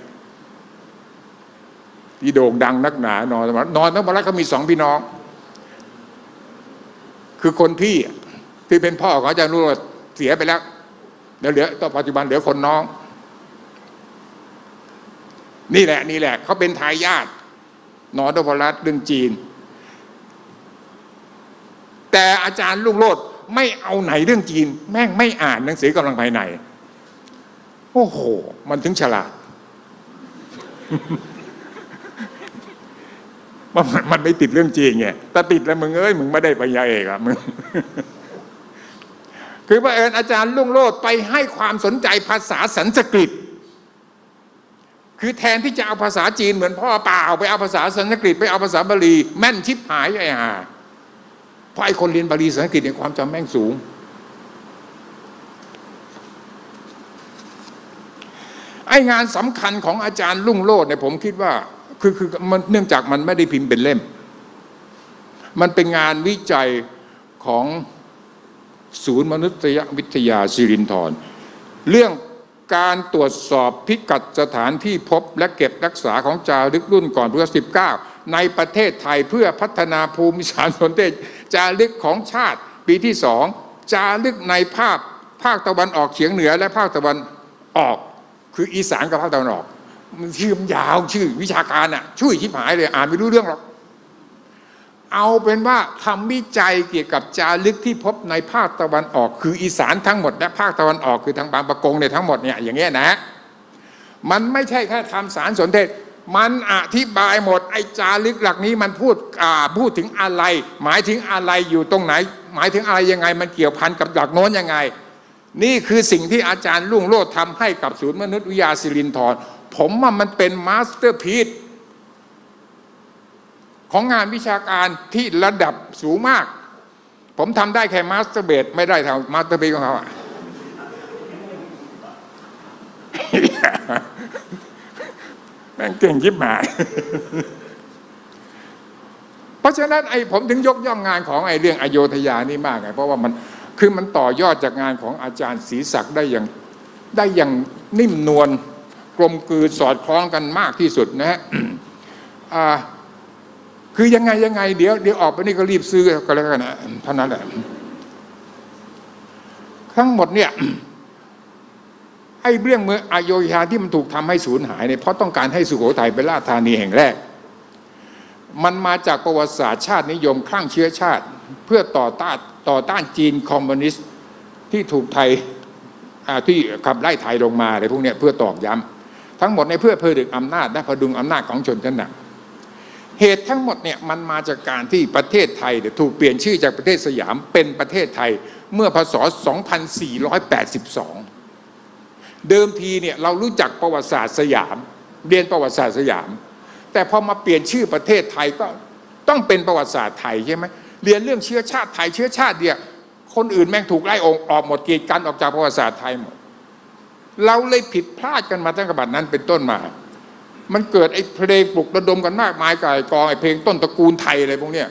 ที่โด่งดังนักหนานนพรัตน์เขามีสองพี่น้องคือคนพี่ที่เป็นพ่อของอาจารย์นุโรธเสียไปแล้วเหลือต่อปัจจุบันเหลือคนน้องนี่แหละเขาเป็นทายาทนนพรัตน์เรื่องจีนแต่อาจารย์ลุงโลดไม่เอาไหนเรื่องจีนแม่งไม่อ่านหนังสือกำลังภายในโอ้โหมันถึงฉลาด มันไม่ติดเรื่องจีนไงแต่ติดแล้วมึงมึงไม่ได้ปัญญาเอกอะมึง คือว่าอาจารย์ลุงโลดไปให้ความสนใจภาษาสันสกฤตคือแทนที่จะเอาภาษาจีนเหมือนพ่อเปล่าไปเอาภาษาสันสกฤตไปเอาภาษาบาลีแม่นชิบหายไอ้ห่าเพราะไอ้คนเรียนบาลีสันสกฤตเนี่ยความจำแม่งสูงไอ้งานสำคัญของอาจารย์รุ่งโรจน์เนี่ยผมคิดว่าคือมันเนื่องจากมันไม่ได้พิมพ์เป็นเล่มมันเป็นงานวิจัยของศูนย์มนุษยวิทยาสิรินธรเรื่องการตรวจสอบพิกัดสถานที่พบและเก็บรักษาของจารึกรุ่นก่อนพุทธศักราช19ในประเทศไทยเพื่อพัฒนาภูมิศาสตร์สนเทศจารึกของชาติปีที่2จารึกในภาคตะวันออกเฉียงเหนือและภาคตะวันออกคืออีสานกับภาคตะวันออกมันชื่อยาวชื่อวิชาการน่ะชื่อชิบหายเลยอ่านไม่รู้เรื่องหรอกเอาเป็นว่าทำวิจัยเกี่ยวกับจารึกที่พบในภาคตะวันออกคืออีสานทั้งหมดและภาคตะวันออกคือทางบางปะกงเนี่ยทั้งหมดเนี่ยอย่างเงี้ยนะมันไม่ใช่แค่ทำสารสนเทศมันอธิบายหมดไอ้จารึกหลักนี้มันพูดถึงอะไรหมายถึงอะไรอยู่ตรงไหนหมายถึงอะไรยังไงมันเกี่ยวพันกับหลักโน้นยังไงนี่คือสิ่งที่อาจารย์รุ่งโรจน์ทำให้กับศูนย์มนุษยวิทยาศิรินธรผมว่ามันเป็นมาสเตอร์พีซของงานวิชาการที่ระดับสูงมากผมทำได้แค่มาสเตอร์เบดไม่ได้ทำมาสเตอร์พีซของเขาแม่งเก่งยิบหมายเพราะฉะนั้นไอ้ผมถึงยกย่องงานของไอ้เรื่องอโยธยานี่มากไงเพราะว่ามันต่อยอดจากงานของอาจารย์ศรีศักดิ์ได้อย่างนิ่มนวลกลมกลืนสอดคล้องกันมากที่สุดนะฮะคือยังไงเดี๋ยวออกไปนี่ก็รีบซื้อก็แล้วกันนะเท่านั้นแหละทั้งหมดเนี่ยไอ้เรื่องเมืองอโยธยาที่มันถูกทำให้สูญหายเนี่ยเพราะต้องการให้สุโขทัยเป็นราชธานีแห่งแรกมันมาจากประวัติศาสตร์ชาตินิยมคลั่งเชื้อชาติเพื่อต่อต้านจีนคอมมิวนิสต์ที่ถูกไทยที่ขับไล่ไทยลงมาอะไรพวกนี้เพื่อตอกย้ำทั้งหมดในเพื่อดึงอำนาจและพดุงอำนาจของชนชั้นนำเหตุทั้งหมดเนี่ยมันมาจากการที่ประเทศไทยถูกเปลี่ยนชื่อจากประเทศสยามเป็นประเทศไทยเมื่อพ.ศ. 2482เดิมทีเนี่ยเรารู้จักประวัติศาสตร์สยามเรียนประวัติศาสตร์สยามแต่พอมาเปลี่ยนชื่อประเทศไทยก็ต้องเป็นประวัติศาสตร์ไทยใช่ไหมเรียนเรื่องเชื้อชาติไทยเชื้อชาติเนี่ยคนอื่นแม่งถูกไล่ออกหมดกีดกันออกจากประวัติศาสตร์ไทยหมดเราเลยผิดพลาดกันมาตั้งแต่บัดนั้นเป็นต้นมามันเกิดไอ้เพลงปลุกระดมกันมากมายก่ายกองไอ้เพลงต้นตระกูลไทยอะไรพวกเนี้ย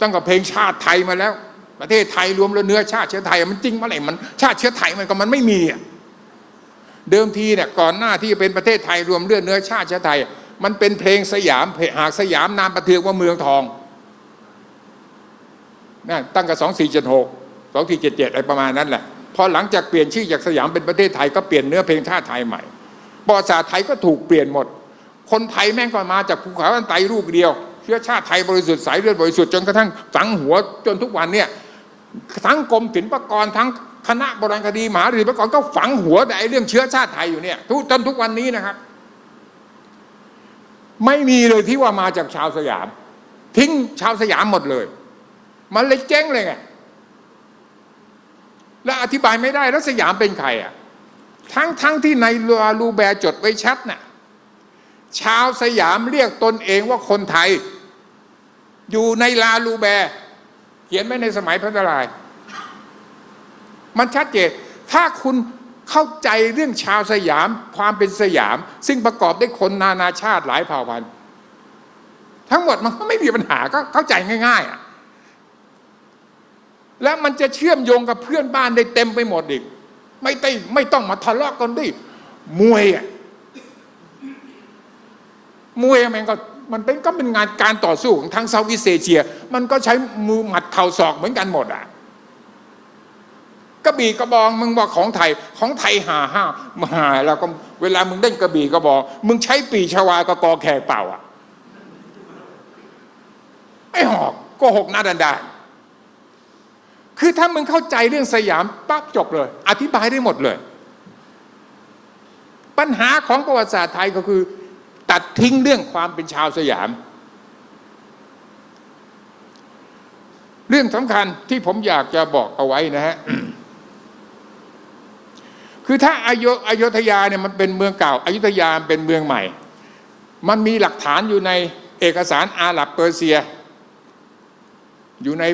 ตั้งแต่เพลงชาติไทยมาแล้วประเทศไทยรวมแล้วเนื้อชาติเชื้อไทยมันจริงมั้ยอะไรมันชาติเชื้อไทยมันไม่มีเดิมทีเนี่ยก่อนหน้าที่จะเป็นประเทศไทยรวมเลือดเนื้อชาติเชื้อไทยมันเป็นเพลงสยามหากสยามนามประเทืองว่าเมืองทองนั่นตั้งแต่2476 2477อะไรประมาณนั้นแหละพอหลังจากเปลี่ยนชื่อจากสยามเป็นประเทศไทยก็เปลี่ยนเนื้อเพลงชาติไทยใหม่ประวัติศาสตร์ไทยก็ถูกเปลี่ยนหมดคนไทยแม่งก็มาจากภูเขาอันไตรูปเดียวเชื้อชาติไทยบริสุทธิ์สายเลือดบริสุทธิ์จนกระทั่งฝังหัวจนทุกวันเนี่ยทั้งกรมศิลปากรทั้งคณะโบราณคดีมหาศิลปากรก็ฝังหัวในเรื่องเชื้อชาติไทยอยู่เนี่ยจนทุกวันนี้นะครับไม่มีเลยที่ว่ามาจากชาวสยามทิ้งชาวสยามหมดเลยมันเลยเจ๊งเลยไงและอธิบายไม่ได้แล้วสยามเป็นใครอ่ะทั้งที่ในลูแบร์จดไว้ชัดน่ะชาวสยามเรียกตนเองว่าคนไทยอยู่ในลาลูแบร์เขียนไว้ในสมัยพระนารายณ์มันชัดเจนถ้าคุณเข้าใจเรื่องชาวสยามความเป็นสยามซึ่งประกอบด้วยคนนานาชาติหลายเผ่าพันธุ์ทั้งหมดมันก็ไม่มีปัญหาก็เข้าใจง่ายๆ และมันจะเชื่อมโยงกับเพื่อนบ้านได้เต็มไปหมดอีกไม่ต้องมาทะเลาะกันด้วยมวยอ่ะมวยมันก็เป็นงานการต่อสู้ของทั้งเซาท์อีสต์เอเชียมันก็ใช้มือหมัดเข่าศอกเหมือนกันหมดอ่ะกระบี่กระบองมึงบอกของไทยห่าแล้วก็เวลามึงเล่นกระบี่กระบองมึงใช้ปีชวากระกอแขกเป่าอ่ะไอ้หอกโกหกหน้าด่านๆคือถ้ามึงเข้าใจเรื่องสยามปั๊บจบเลยอธิบายได้หมดเลยปัญหาของประวัติศาสตร์ไทยก็คือตัดทิ้งเรื่องความเป็นชาวสยามเรื่องสำคัญที่ผมอยากจะบอกเอาไว้นะฮะ คือถ้าอยุธยาเนี่ยมันเป็นเมืองเก่าอยุธยาเป็นเมืองใหม่มันมีหลักฐานอยู่ในเอกสารอาหรับเปอร์เซียอยู่ใน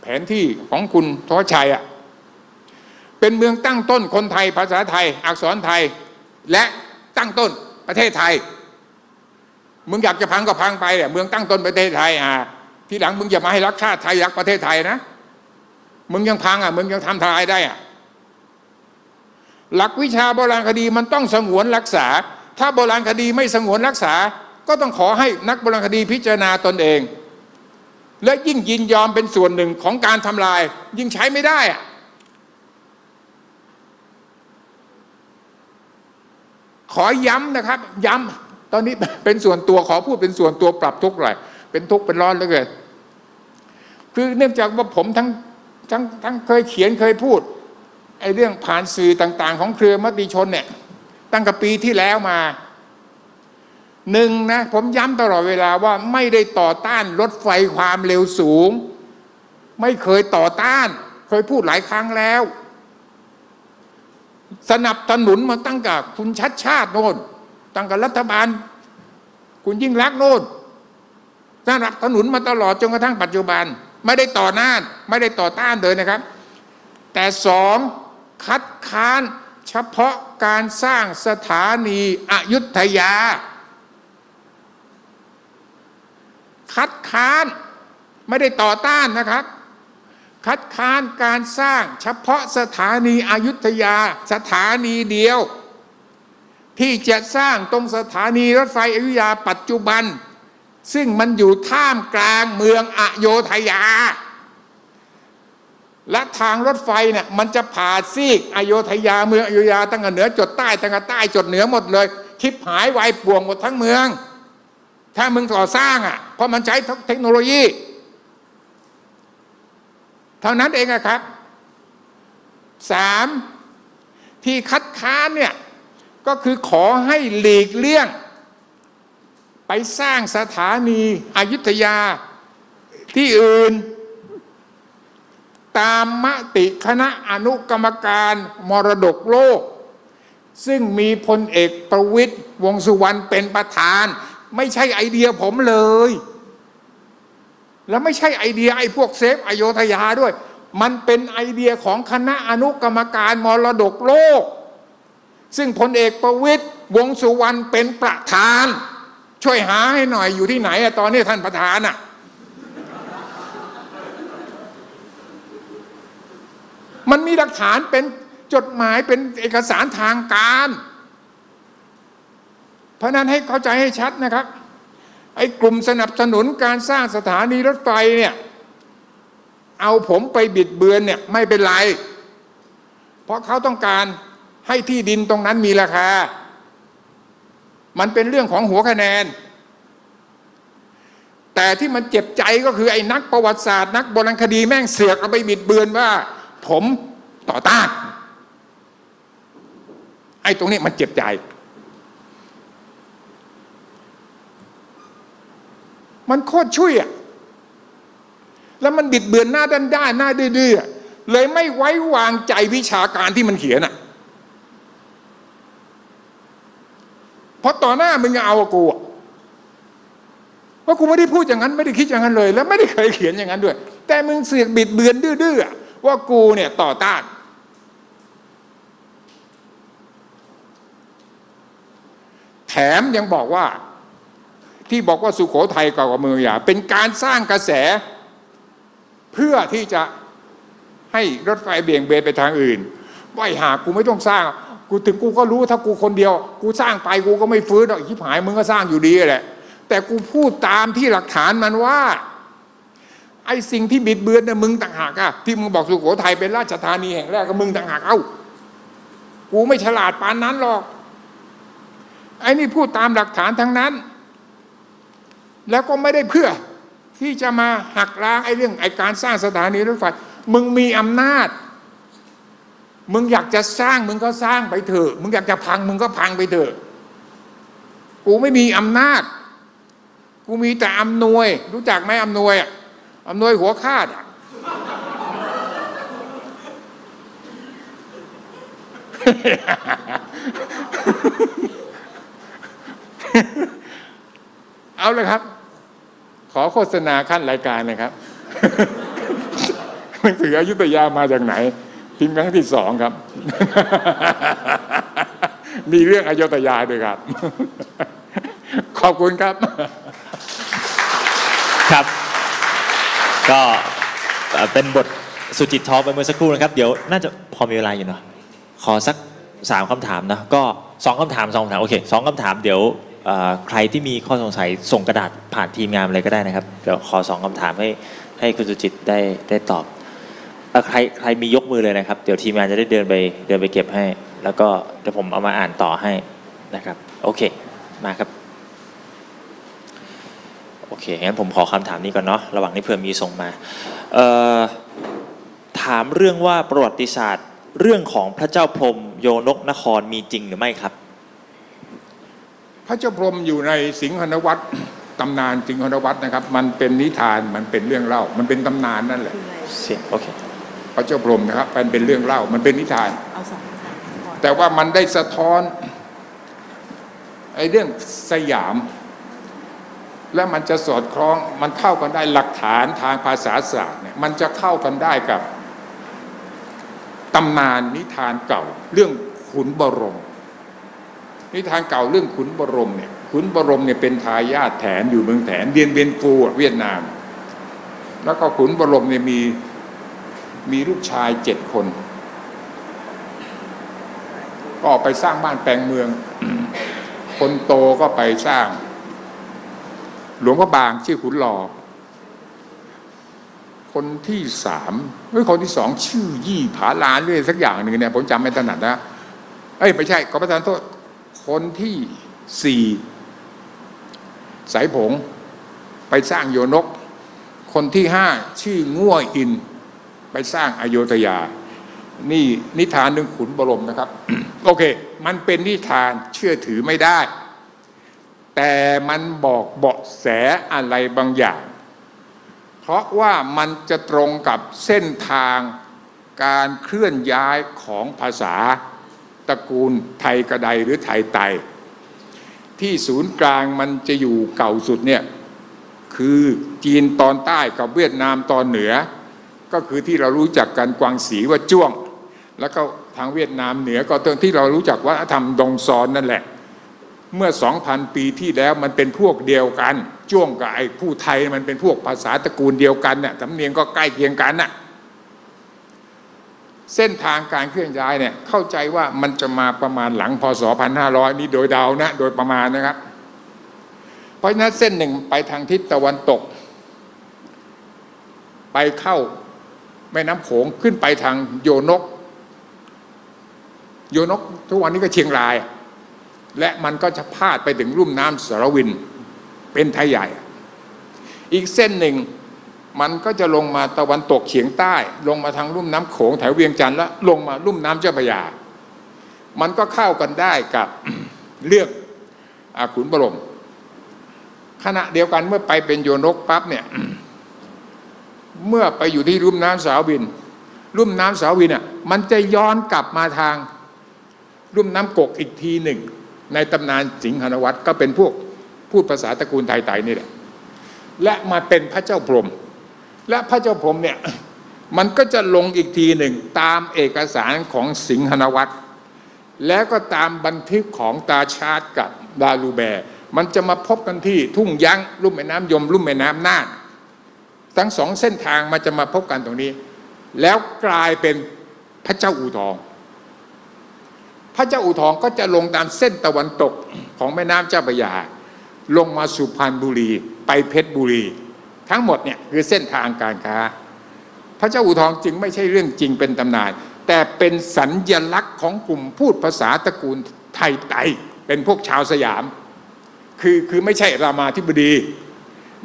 แผนที่ของคุณทศชัยอ่ะเป็นเมืองตั้งต้นคนไทยภาษาไทยอักษรไทยและตั้งต้นประเทศไทยมึงอยากจะพังก็พังไปเนี่ยเมืองตั้งต้นประเทศไทยทีหลังมึงอย่ามาให้รักชาติไทยรักประเทศไทยนะมึงยังพังอ่ะมึงยังทำทลายได้อ่ะหลักวิชาโบราณคดีมันต้องสงวนรักษาถ้าโบราณคดีไม่สงวนรักษาก็ต้องขอให้นักโบราณคดีพิจารณาตนเองและยิ่งยินยอมเป็นส่วนหนึ่งของการทำลายยิ่งใช้ไม่ได้อ่ะขอย้ำนะครับย้ำตอนนี้เป็นส่วนตัวขอพูดเป็นส่วนตัวปรับทุกข์หน่อยเป็นทุกข์เป็นร้อนเหลือเกินคือเนื่องจากว่าผมทั้งเคยเขียนเคยพูดไอ้เรื่องผ่านสื่อต่างๆของเครือมติชนเนี่ยตั้งแต่ปีที่แล้วมาหนึ่งนะผมย้ำตลอดเวลาว่าไม่ได้ต่อต้านรถไฟความเร็วสูงไม่เคยต่อต้านเคยพูดหลายครั้งแล้วสนับสนุนมาตั้งแต่คุณชัดชาติโน่นตั้งแต่รัฐบาลคุณยิ่งลักษณ์โน่นสนับสนุนมาตลอดจนกระทั่งปัจจุบันไม่ได้ต่อต้านไม่ได้ต่อต้านเลยนะครับแต่สองคัดค้านเฉพาะการสร้างสถานีอยุธยาคัดค้านไม่ได้ต่อต้านนะครับคัดค้านการสร้างเฉพาะสถานีอยุธยาสถานีเดียวที่จะสร้างตรงสถานีรถไฟอยุธยาปัจจุบันซึ่งมันอยู่ท่ามกลางเมืองอโยธยาและทางรถไฟเนี่ยมันจะผ่าซีกอโยธยาเมืองอโยธยาตั้งแต่เหนือจดใต้ตั้งแต่ใต้จดเหนือหมดเลยชิบหายวายป่วงหมดทั้งเมืองถ้ามึงก่อสร้างอ่ะเพราะมันใช้เทคโนโลยีเท่านั้นเองครับสามที่คัดค้านเนี่ยก็คือขอให้หลีกเลี่ยงไปสร้างสถานีอยุธยาที่อื่นตามมติคณะอนุกรรมการมรดกโลกซึ่งมีพลเอกประวิตรวงษ์สุวรรณเป็นประธานไม่ใช่ไอเดียผมเลยแล้วไม่ใช่ไอเดียไอ้พวกเซฟอโยธยาด้วยมันเป็นไอเดียของคณะอนุกรรมการมรดกโลกซึ่งพลเอกประวิตรวงษ์สุวรรณเป็นประธานช่วยหาให้หน่อยอยู่ที่ไหนอะตอนนี้ท่านประธานอะมันมีหลักฐานเป็นจดหมายเป็นเอกสารทางการเพราะนั้นให้เข้าใจให้ชัดนะครับไอ้กลุ่มสนับสนุนการสร้างสถานีรถไฟเนี่ยเอาผมไปบิดเบือนเนี่ยไม่เป็นไรเพราะเขาต้องการให้ที่ดินตรงนั้นมีราคามันเป็นเรื่องของหัวคะแนนแต่ที่มันเจ็บใจก็คือไอ้นักประวัติศาสตร์นักโบราณคดีแม่งเสือกเอาไปบิดเบือนว่าผมต่อต้านไอ้ตรงนี้มันเจ็บใจมันโคตรช่วยอ่ะแล้วมันบิดเบือนหน้าด้านๆหน้าดื้อๆเลยไม่ไว้วางใจวิชาการที่มันเขียนอ่ะเพราะต่อหน้ามึงจะเอากูว่ากูไม่ได้พูดอย่างนั้นไม่ได้คิดอย่างนั้นเลยแล้วไม่ได้เคยเขียนอย่างนั้นด้วยแต่มึงเสือกบิดเบือนดื้อๆว่ากูเนี่ยต่อต้านแถมยังบอกว่าที่บอกว่าสุโขทัยเก่ากว่าเมืองอย่าเป็นการสร้างกระแสเพื่อที่จะ ให้รถไฟเบี่ยงเบนไปทางอื่นไม่หากูไม่ต้องสร้างกูถึงกูก็รู้ถ้ากูคนเดียวกูสร้างไปกูก็ไม่ฟื้นหรอกชิบหายมึงก็สร้างอยู่ดีแหละแต่กูพูดตามที่หลักฐานมันว่าไอ้สิ่งที่บิดเบือนเนี่ยมึงต่างหากอะที่มึงบอกสุโขทัยเป็นราชธานีแห่งแรกก็มึงต่างหากเอ้ากูไม่ฉลาดปานนั้นหรอกไอ้นี่พูดตามหลักฐานทั้งนั้นแล้วก็ไม่ได้เพื่อที่จะมาหักล้างไอ้เรื่องไอ้การสร้างสถานีรถไฟมึงมีอำนาจมึงอยากจะสร้างมึงก็สร้างไปเถอะมึงอยากจะพังมึงก็พังไปเถอะกูไม่มีอำนาจกูมีแต่อำนวยรู้จักไหมอำนวยอำนวยหัวคาดเอาเลยครับขอโฆษณาขั้นรายการนะครับหนังสืออยุธยามาจากไหนพิมพ์ครั้งที่สองครับมีเรื่องอยุธยาด้วยครับขอบคุณครับครับก็เป็นบทสุจิตทอล์คไปเมื่อสักครู่นะครับเดี๋ยวน่าจะพอมีเวลาอยู่เนาะขอสัก3คำถามนะก็2คำถาม2คำถามโอเค2คำถามเดี๋ยวใครที่มีข้อสงสัยส่งกระดาษผ่านทีมงานอะไรก็ได้นะครับเดี๋ยวขอ2คำถามให้คุณสุจิตได้ตอบใครมียกมือเลยนะครับเดี๋ยวทีมงานจะได้เดินไปเก็บให้แล้วก็เดี๋ยวผมเอามาอ่านต่อให้นะครับโอเคมาครับโอเคงั้นผมขอคำถามนี้ก่อนเนาะระหว่างนี้เผื่อมีส่งมาถามเรื่องว่าประวัติศาสตร์เรื่องของพระเจ้าพรหมโยนกนครมีจริงหรือไม่ครับพระเจ้าพรหมอยู่ในสิงหนวัตรตำนานสิงหนวัตรนะครับมันเป็นนิทานมันเป็นเรื่องเล่ามันเป็นตำนานนั่นแหละโอเคพระเจ้าพรหมนะครับมันเป็นเรื่องเล่ามันเป็นนิทานแต่ว่ามันได้สะท้อนไอ้เรื่องสยามและมันจะสอดคล้องมันเข้ากันได้หลักฐานทางภาษาศาสตร์เนี่ยมันจะเข้ากันได้กับตำนานนิทานเก่าเรื่องขุนบรมนิทานเก่าเรื่องขุนบรมเนี่ยขุนบรมเนี่ยเป็นทายาทแถนอยู่เมืองแถนเดียนเบียนฟูเวียดนามแล้วก็ขุนบรมเนี่ยมีลูกชาย7 คนก็ออกไปสร้างบ้านแปลงเมือง คนโตก็ไปสร้างหลวงพระบางชื่อขุนหล่อคนที่3หรือคนที่2ชื่อยี่ผาลานด้วยสักอย่างหนึ่งเนี่ยผมจำไม่ถนัดนะเอ้ยไม่ใช่ขอประทานโทษคนที่4สายผงไปสร้างโยนกคนที่5ชื่อง่วยอินไปสร้างอโยธยานี่นิทานเรื่องขุนบรมนะครับ โอเคมันเป็นนิทานเชื่อถือไม่ได้แต่มันบอกเบาะแสอะไรบางอย่างเพราะว่ามันจะตรงกับเส้นทางการเคลื่อนย้ายของภาษาตระกูลไทยกระไดหรือไทยไตที่ศูนย์กลางมันจะอยู่เก่าสุดเนี่ยคือจีนตอนใต้กับเวียดนามตอนเหนือก็คือที่เรารู้จักกันกวางสีว่าจ้วงแล้วก็ทางเวียดนามเหนือก็ตรงที่เรารู้จักวัฒนธรรมดงซอนนั่นแหละเมื่อ 2,000 ปีที่แล้วมันเป็นพวกเดียวกันจ้วงกับไอ้ผู้ไทยมันเป็นพวกภาษาตระกูลเดียวกันเนี่ยสำเนียงก็ใกล้เคียงกันน่ะเส้นทางการเคลื่อนย้ายเนี่ยเข้าใจว่ามันจะมาประมาณหลังพ.ศ. 1500นี้โดยเดานะโดยประมาณนะครับเพราะฉะนั้นเส้นหนึ่งไปทางทิศตะวันตกไปเข้าแม่น้ำโขงขึ้นไปทางโยนกทุกวันนี้ก็เชียงรายและมันก็จะพาดไปถึงลุ่มน้ำสารวินเป็นไทยใหญ่อีกเส้นหนึ่งมันก็จะลงมาตะวันตกเฉียงใต้ลงมาทางลุ่มน้ำโขงแถวเวียงจันทร์แล้วลงมาลุ่มน้ำเจ้าพระยามันก็เข้ากันได้กับ เรื่องขุนบรมขณะเดียวกันเมื่อไปเป็นโยนกปั๊บเนี่ย เมื่อไปอยู่ที่ลุ่มน้ำสารวินลุ่มน้ำสารวินอ่ะมันจะย้อนกลับมาทางลุ่มน้ำกกอีกทีหนึ่งในตำนานสิงหนวัตรก็เป็นพวกพูดภาษาตระกูลไทยไตนี่แหละและมาเป็นพระเจ้าพรหมและพระเจ้าพรหมเนี่ยมันก็จะลงอีกทีหนึ่งตามเอกสารของสิงหนวัตรแล้วก็ตามบันทึกของตาชาติกับดาลูแบร์มันจะมาพบกันที่ทุ่งยั้งลุ่มแม่น้ำยมลุ่มแม่น้ำน่านทั้ง2 เส้นทางมันจะมาพบกันตรงนี้ แล้วกลายเป็นพระเจ้าอู่ทองพระเจ้าอู่ทองก็จะลงตามเส้นตะวันตกของแม่น้ำเจ้าพระยาลงมาสุพรรณบุรีไปเพชรบุรีทั้งหมดเนี่ยคือเส้นทางการค้าพระเจ้าอู่ทองจึงไม่ใช่เรื่องจริงเป็นตำนานแต่เป็นสัญลักษณ์ของกลุ่มพูดภาษาตระกูลไทยไต่เป็นพวกชาวสยามคือไม่ใช่รามาธิบดี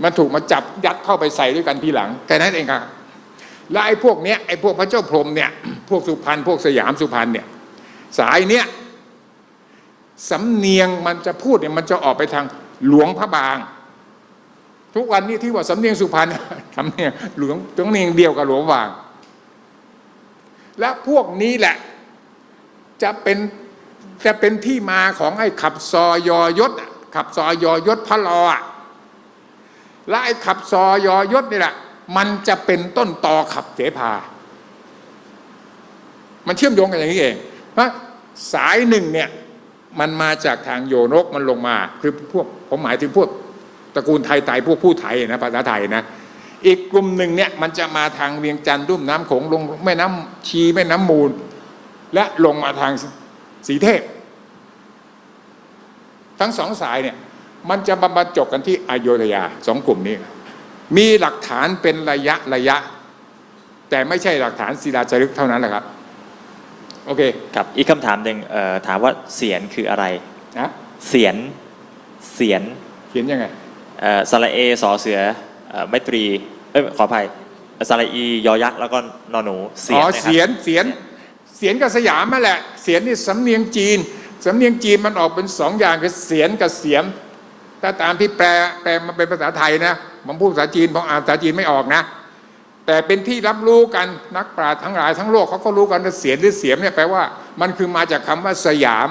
มันถูกมาจับยัดเข้าไปใส่ด้วยกันทีหลังแค่นั้นเองครับและไอ้พวกเนี้ยไอ้พวกพระเจ้าพรหมเนี่ยพวกสุพรรณพวกสยามสุพรรณเนี่ยสายเนี้ยสำเนียงมันจะพูดเนี่ยมันจะออกไปทางหลวงพระบางทุกวันนี้ที่ว่าสำเนียงสุพรรณสำเนียงหลวงตรงเนียงเดียวกับหลวงพระบางและพวกนี้แหละจะเป็นที่มาของไอ้ขับซอยยศขับซอยยศพระลอและไอ้ขับซอยยศนี่แหละมันจะเป็นต้นตอขับเสภามันเชื่อมโยงกันอย่างนี้เองว่าสายหนึ่งเนี่ยมันมาจากทางโยนกมันลงมาคือพวกผมหมายถึงพวกตระกูลไทยไต่พวกผู้ไทยนะภาษาไทยนะอีกกลุ่มหนึ่งเนี่ยมันจะมาทางเวียงจันทร์รุ่มน้ำโขงลงแม่น้ำชีแม่น้ำมูลและลงมาทางสีเทพทั้งสองสายเนี่ยมันจะบรรจบกันที่อโยธยาสองกลุ่มนี้มีหลักฐานเป็นระยะแต่ไม่ใช่หลักฐานศิลาจารึกเท่านั้นแหละครับโอเคครับอีกคำถามหนึ่งถามว่าเสียนคืออะไรนะเสียนยังไงสระเอสอเสือไมตรีขออภัยสระอียอยักษ์แล้วก็นอหนูเสียนนะครับเสียนกับสยามนั่นแหละเสียนนี่สำเนียงจีนมันออกเป็นสองอย่างคือเสียนกับเสียมถ้าตามที่แปลมาเป็นภาษาไทยนะผมพูดภาษาจีนเพราะอ่านภาษาจีนไม่ออกนะแต่เป็นที่รับรู้กันนักปราชญ์ทั้งหลายทั้งโลกเขาก็รู้กันว่าเสียนหรือเสียมเนี่ยแปลว่ามันคือมาจากคำว่าสยาม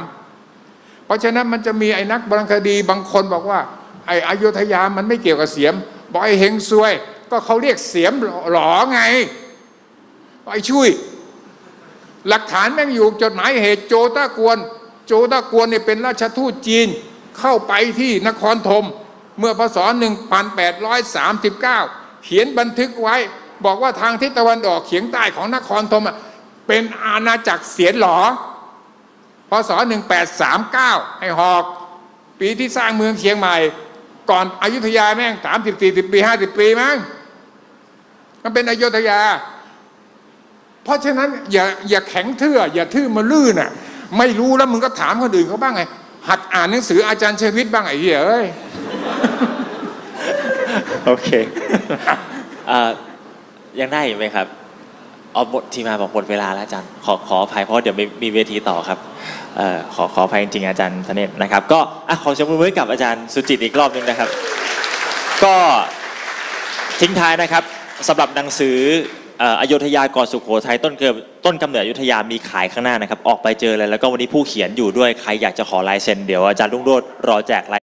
เพราะฉะนั้นมันจะมีไอ้นักบรรณคดีบางคนบอกว่าไอ้อโยธยามันไม่เกี่ยวกับเสียมบอกไอ้เฮงซวยก็เขาเรียกเสียมหลอไงไอ้ช่วยหลักฐานแม่งอยู่จดหมายเหตุโจต้ากวนเนี่ยเป็นราชทูตจีนเข้าไปที่นครธมเมื่อพศ 1839 เขียนบันทึกไว้บอกว่าทางทิศตะวันออกเฉียงใต้ของนครธมเป็นอาณาจักรเสียนหลอพศ 1839 ไอ้หอกปีที่สร้างเมืองเชียงใหม่ก่อนอยุธยาแม่ง 30-40 ปี 50 ปีมั้งมันเป็นอยุธยาเพราะฉะนั้นอย่าแข็งทื่ออย่าทื่อมาลื่นน่ะไม่รู้แล้วมึงก็ถามคนอื่นเขาบ้างไงหัดอ่านหนังสืออาจารย์เชวิตบ้างไอ้เหี้ยเอ้ยโอเคยังได้อยู่ไหมครับเอาบทที่มาบอกหมดเวลาแล้วอาจารย์ขออภัยเพราะเดี๋ยวมีเวทีต่อครับขออภัยจริงๆอาจารย์ธเนศนะครับก็ขอเชิญมือกับอาจารย์สุจิตอีกรอบนึงนะครับก็ทิ้งท้ายนะครับสำหรับหนังสืออโยธยาก่อนสุโขทัยต้นกำเนิดอโยธยามีขายข้างหน้านะครับออกไปเจอเลยแล้วก็วันนี้ผู้เขียนอยู่ด้วยใครอยากจะขอลายเซ็นเดี๋ยวอาจารย์รุ่งโรจน์รอแจกลาย